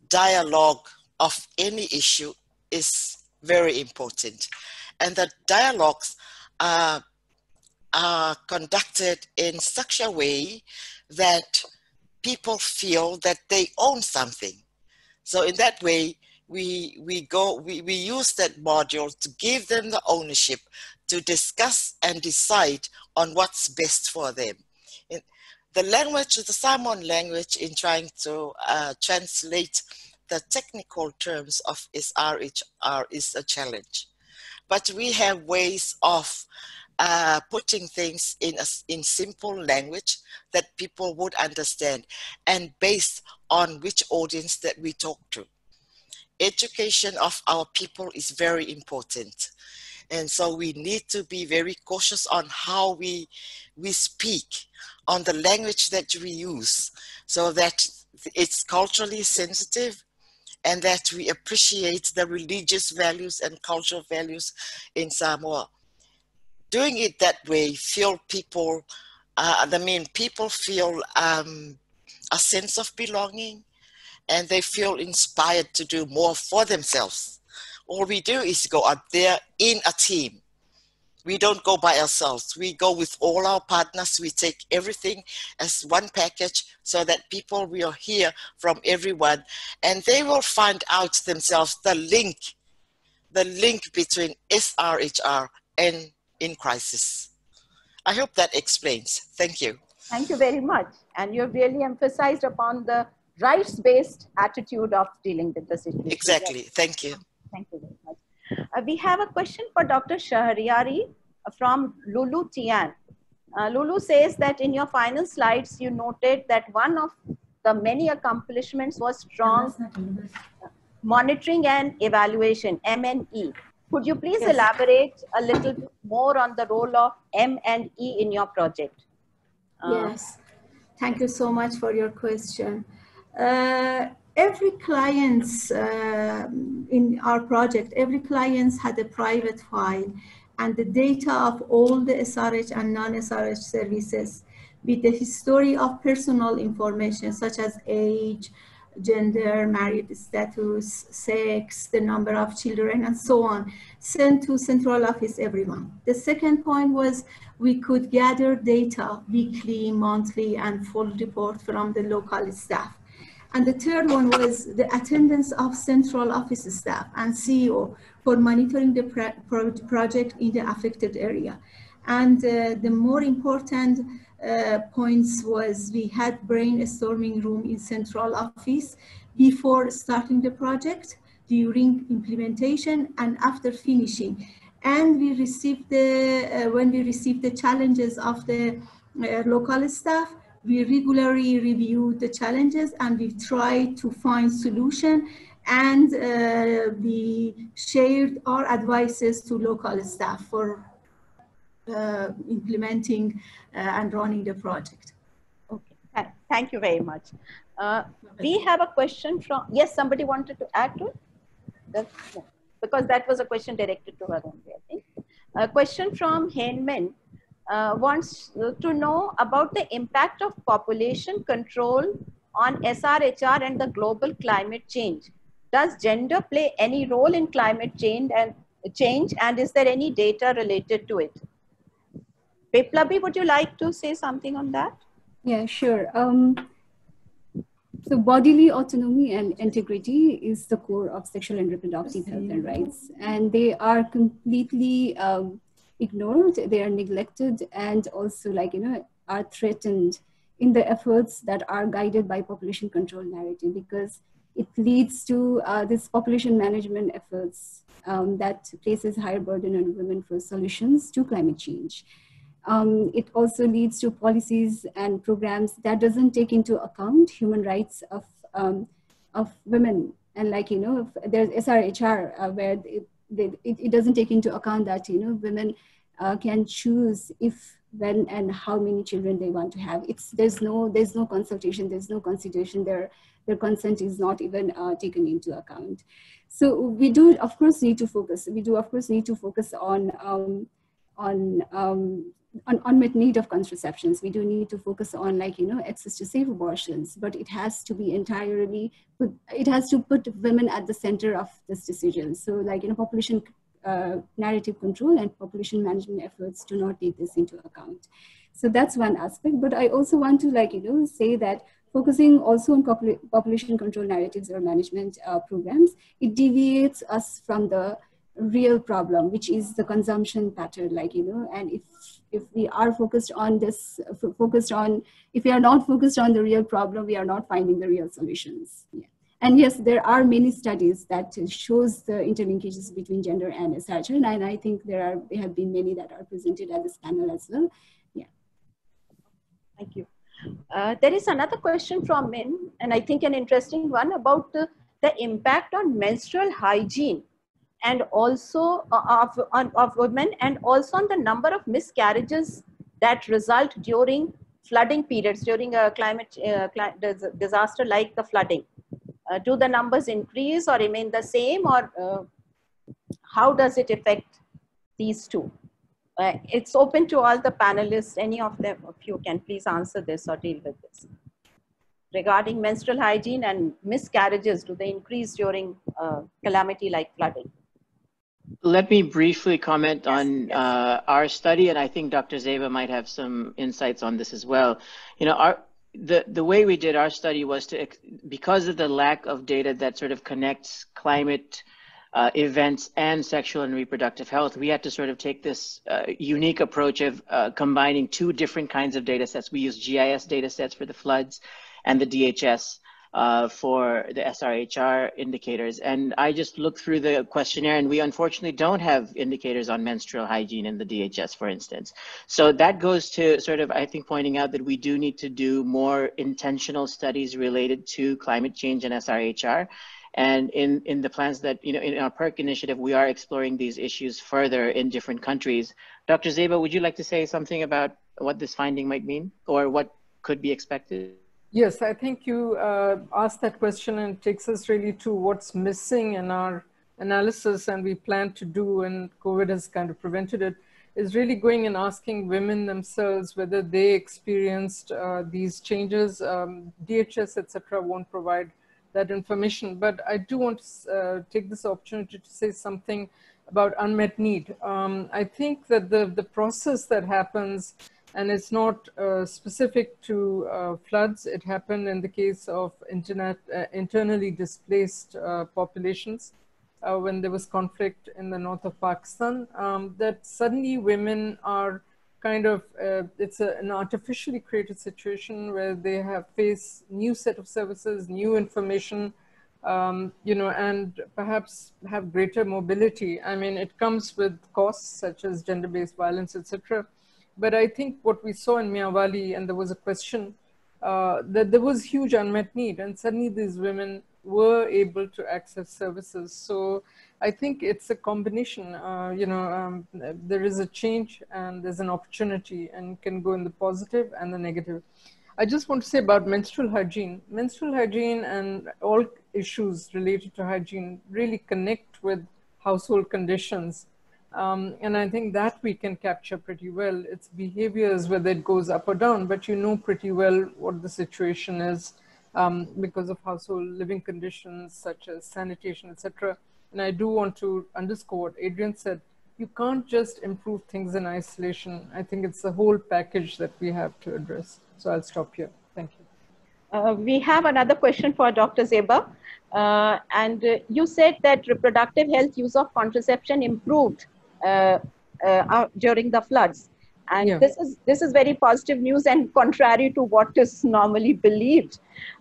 dialogue of any issue is very important, and the dialogues are conducted in such a way that people feel that they own something. So in that way, we use that module to give them the ownership to discuss and decide on what's best for them. The language, the Samoan language, in trying to translate the technical terms of SRHR is a challenge, but we have ways of putting things in simple language that people would understand, and based on which audience that we talk to. Education of our people is very important, and so we need to be very cautious on how we speak, on the language that we use, so that it's culturally sensitive, and that we appreciate the religious values and cultural values in Samoa. Doing it that way, people feel a sense of belonging, and they feel inspired to do more for themselves. All we do is go out there in a team. We don't go by ourselves. We go with all our partners. We take everything as one package, so that people will hear from everyone, and they will find out themselves the link between SRHR and in crisis. I hope that explains. Thank you. Thank you very much. And you've really emphasized upon the rights-based attitude of dealing with the situation. Exactly. Yes. Thank you. Thank you very much. We have a question for Dr. Shahriari from Lulu Tian. Lulu says that in your final slides, you noted that one of the many accomplishments was strong monitoring and evaluation, M&E. Could you please elaborate a little bit more on the role of M&E in your project? Yes, thank you so much for your question. Every client's in our project, every client had a private file and the data of all the SRH and non-SRH services with the history of personal information such as age, gender, married status, sex, the number of children, and so on, sent to central office every month. The second point was we could gather data weekly, monthly, and full report from the local staff. And the third one was the attendance of central office staff and CEO for monitoring the project in the affected area. And the more important points was we had brainstorming room in central office before starting the project, during implementation, and after finishing. And we received the when we received the challenges of the local staff, we regularly reviewed the challenges and we tried to find solution and we shared our advices to local staff for implementing and running the project. Okay, thank you very much. We have a question from, yes, somebody wanted to add to it? That's, no, because that was a question directed to her only, I think. A question from Henman wants to know about the impact of population control on SRHR and the global climate change. Does gender play any role in climate change and is there any data related to it? Biplabi, would you like to say something on that? Yeah, sure. So bodily autonomy and integrity is the core of sexual and reproductive health and rights, and they are completely ignored, they are neglected, and also, like, you know, are threatened in the efforts that are guided by population control narrative, because it leads to this population management efforts that places higher burden on women for solutions to climate change. It also leads to policies and programs that doesn't take into account human rights of women. And, like, you know, if there's SRHR where it doesn't take into account that, you know, women can choose if, when, and how many children they want to have. There's no consultation, there's no consideration, their consent is not even taken into account. So we do, of course, need to focus. We do, of course, need to focus on unmet need of contraceptions. We do need to focus on, like, you know, access to safe abortions, but it has to be entirely, it has to put women at the center of this decision. So, like, you know, population narrative control and population management efforts do not take this into account. So that's one aspect, but I also want to, like, you know, say that focusing also on population control narratives or management programs, it deviates us from the real problem, which is the consumption pattern, like, you know, and if we are focused on this, if we are not focused on the real problem, we are not finding the real solutions. Yeah. And yes, there are many studies that shows the interlinkages between gender and SRHR, and I think there have been many that are presented at this panel as well. Yeah. Thank you. There is another question from Min, and I think an interesting one about the impact on menstrual hygiene and also of women, and also on the number of miscarriages that result during flooding periods, during a climate disaster like the flooding. Do the numbers increase or remain the same, or how does it affect these two? It's open to all the panelists. Any of them, if you can please answer this or deal with this. Regarding menstrual hygiene and miscarriages, do they increase during calamity like flooding? Let me briefly comment on our study, and I think Dr. Zeba might have some insights on this as well. You know, the way we did our study was to, because of the lack of data that sort of connects climate events and sexual and reproductive health, we had to sort of take this unique approach of combining two different kinds of data sets. We used GIS data sets for the floods and the DHS for the SRHR indicators. And I just looked through the questionnaire, and we unfortunately don't have indicators on menstrual hygiene in the DHS, for instance. So that goes to sort of, I think, pointing out that we do need to do more intentional studies related to climate change and SRHR. And in the plans that, you know, in our PERC initiative, we are exploring these issues further in different countries. Dr. Zeba, would you like to say something about what this finding might mean or what could be expected? Yes, I think you asked that question, and it takes us really to what's missing in our analysis, and we plan to do, and COVID has kind of prevented it, is really going and asking women themselves whether they experienced these changes. DHS, etc., won't provide that information. But I do want to take this opportunity to say something about unmet need. I think that the process that happens, and it's not specific to floods. It happened in the case of internally displaced populations when there was conflict in the north of Pakistan, that suddenly women are kind of, it's an artificially created situation where they have faced new set of services, new information, you know, and perhaps have greater mobility. I mean, it comes with costs such as gender-based violence, etc. But I think what we saw in Mianwali, and there was a question, that there was huge unmet need, and suddenly these women were able to access services. So I think it's a combination, there is a change and there's an opportunity, and can go in the positive and the negative. I just want to say about menstrual hygiene and all issues related to hygiene really connect with household conditions. And I think that we can capture pretty well. It's behaviors, whether it goes up or down, but you know pretty well what the situation is because of household living conditions such as sanitation, etc. And I do want to underscore what Adrian said. You can't just improve things in isolation. I think it's the whole package that we have to address. So I'll stop here. Thank you. We have another question for Dr. Zeba. You said that reproductive health use of contraception improved during the floods, and yeah, this is very positive news and contrary to what is normally believed.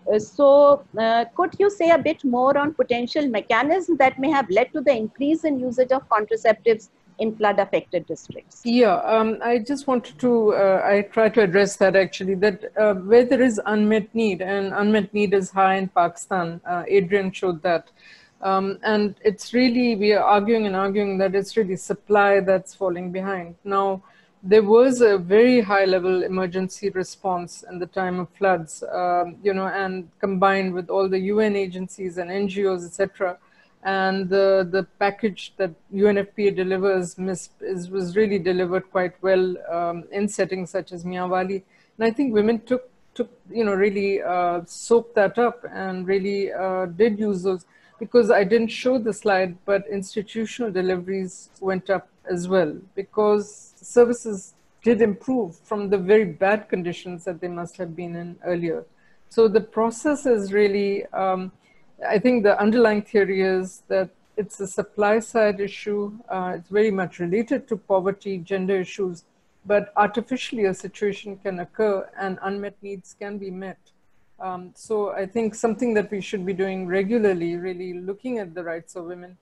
Could you say a bit more on potential mechanisms that may have led to the increase in usage of contraceptives in flood affected districts? Yeah, I just wanted to, I try to address that actually, that where there is unmet need, and unmet need is high in Pakistan, Adrian showed that. And it's really, we are arguing and arguing that it's really supply that's falling behind. Now, there was a very high level emergency response in the time of floods, and combined with all the UN agencies and NGOs, etc. And the package that UNFPA delivers was really delivered quite well in settings such as Mianwali. And I think women really soaked that up and really did use those, because I didn't show the slide, but institutional deliveries went up as well, because services did improve from the very bad conditions that they must have been in earlier. So the process is really, I think the underlying theory is that it's a supply side issue. It's very much related to poverty, gender issues, but artificially a situation can occur and unmet needs can be met. So I think something that we should be doing regularly, really looking at the rights of women,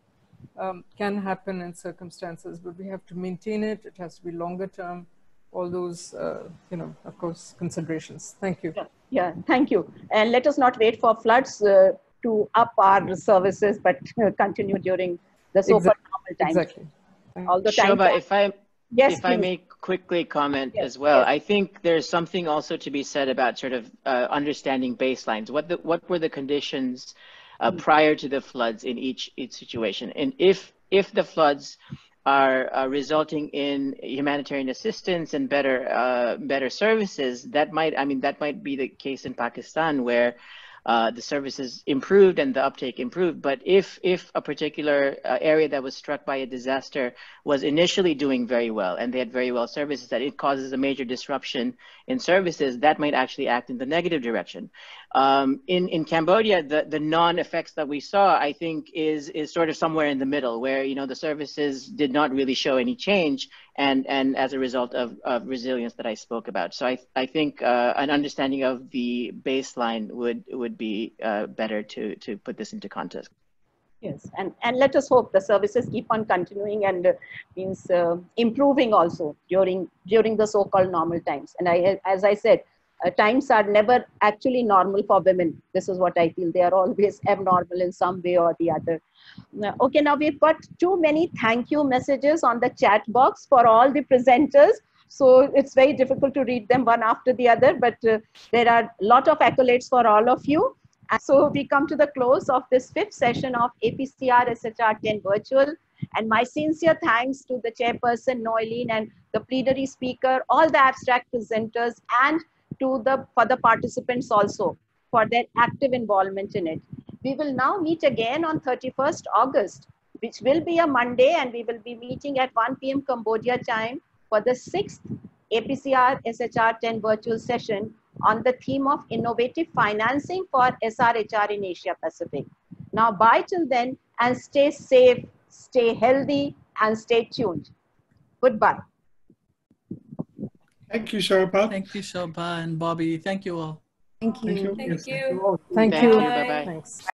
can happen in circumstances, but we have to maintain it. It has to be longer term. All those, of course, considerations. Thank you. Yeah, thank you. And let us not wait for floods to up our services, but continue during the so-called normal time. Exactly. All the time. Shobha, if I may quickly comment as well. Yes. I think there's something also to be said about sort of understanding baselines. What were the conditions prior to the floods in each situation? And if the floods are resulting in humanitarian assistance and better services, that might be the case in Pakistan, where the services improved and the uptake improved. But if a particular area that was struck by a disaster was initially doing very well and they had very well services, that it causes a major disruption in services, that might actually act in the negative direction. In Cambodia, the non-effects that we saw, I think, is sort of somewhere in the middle, where the services did not really show any change, and as a result of resilience that I spoke about. So I think an understanding of the baseline would be better to put this into context. Yes, and let us hope the services keep on continuing and improving also during the so-called normal times. And as I said, times are never actually normal for women. This is what I feel. They are always abnormal in some way or the other. Okay, now we've got too many thank you messages on the chat box for all the presenters. So it's very difficult to read them one after the other, but there are a lot of accolades for all of you. And so we come to the close of this 5th session of APCR-SHR 10 virtual. And my sincere thanks to the chairperson, Noelene, and the plenary speaker, all the abstract presenters, and for the participants also for their active involvement in it. We will now meet again on 31st August, which will be a Monday, and we will be meeting at 1 p.m. Cambodia time for the 6th APCR-SHR 10 virtual session on the theme of innovative financing for SRHR in Asia Pacific. Now bye till then, and stay safe, stay healthy, and stay tuned. Goodbye. Thank you, Shobha. Thank you, Shobha and Bobby. Thank you all. Thank you. Thank you. Thank you. Bye-bye. Thanks.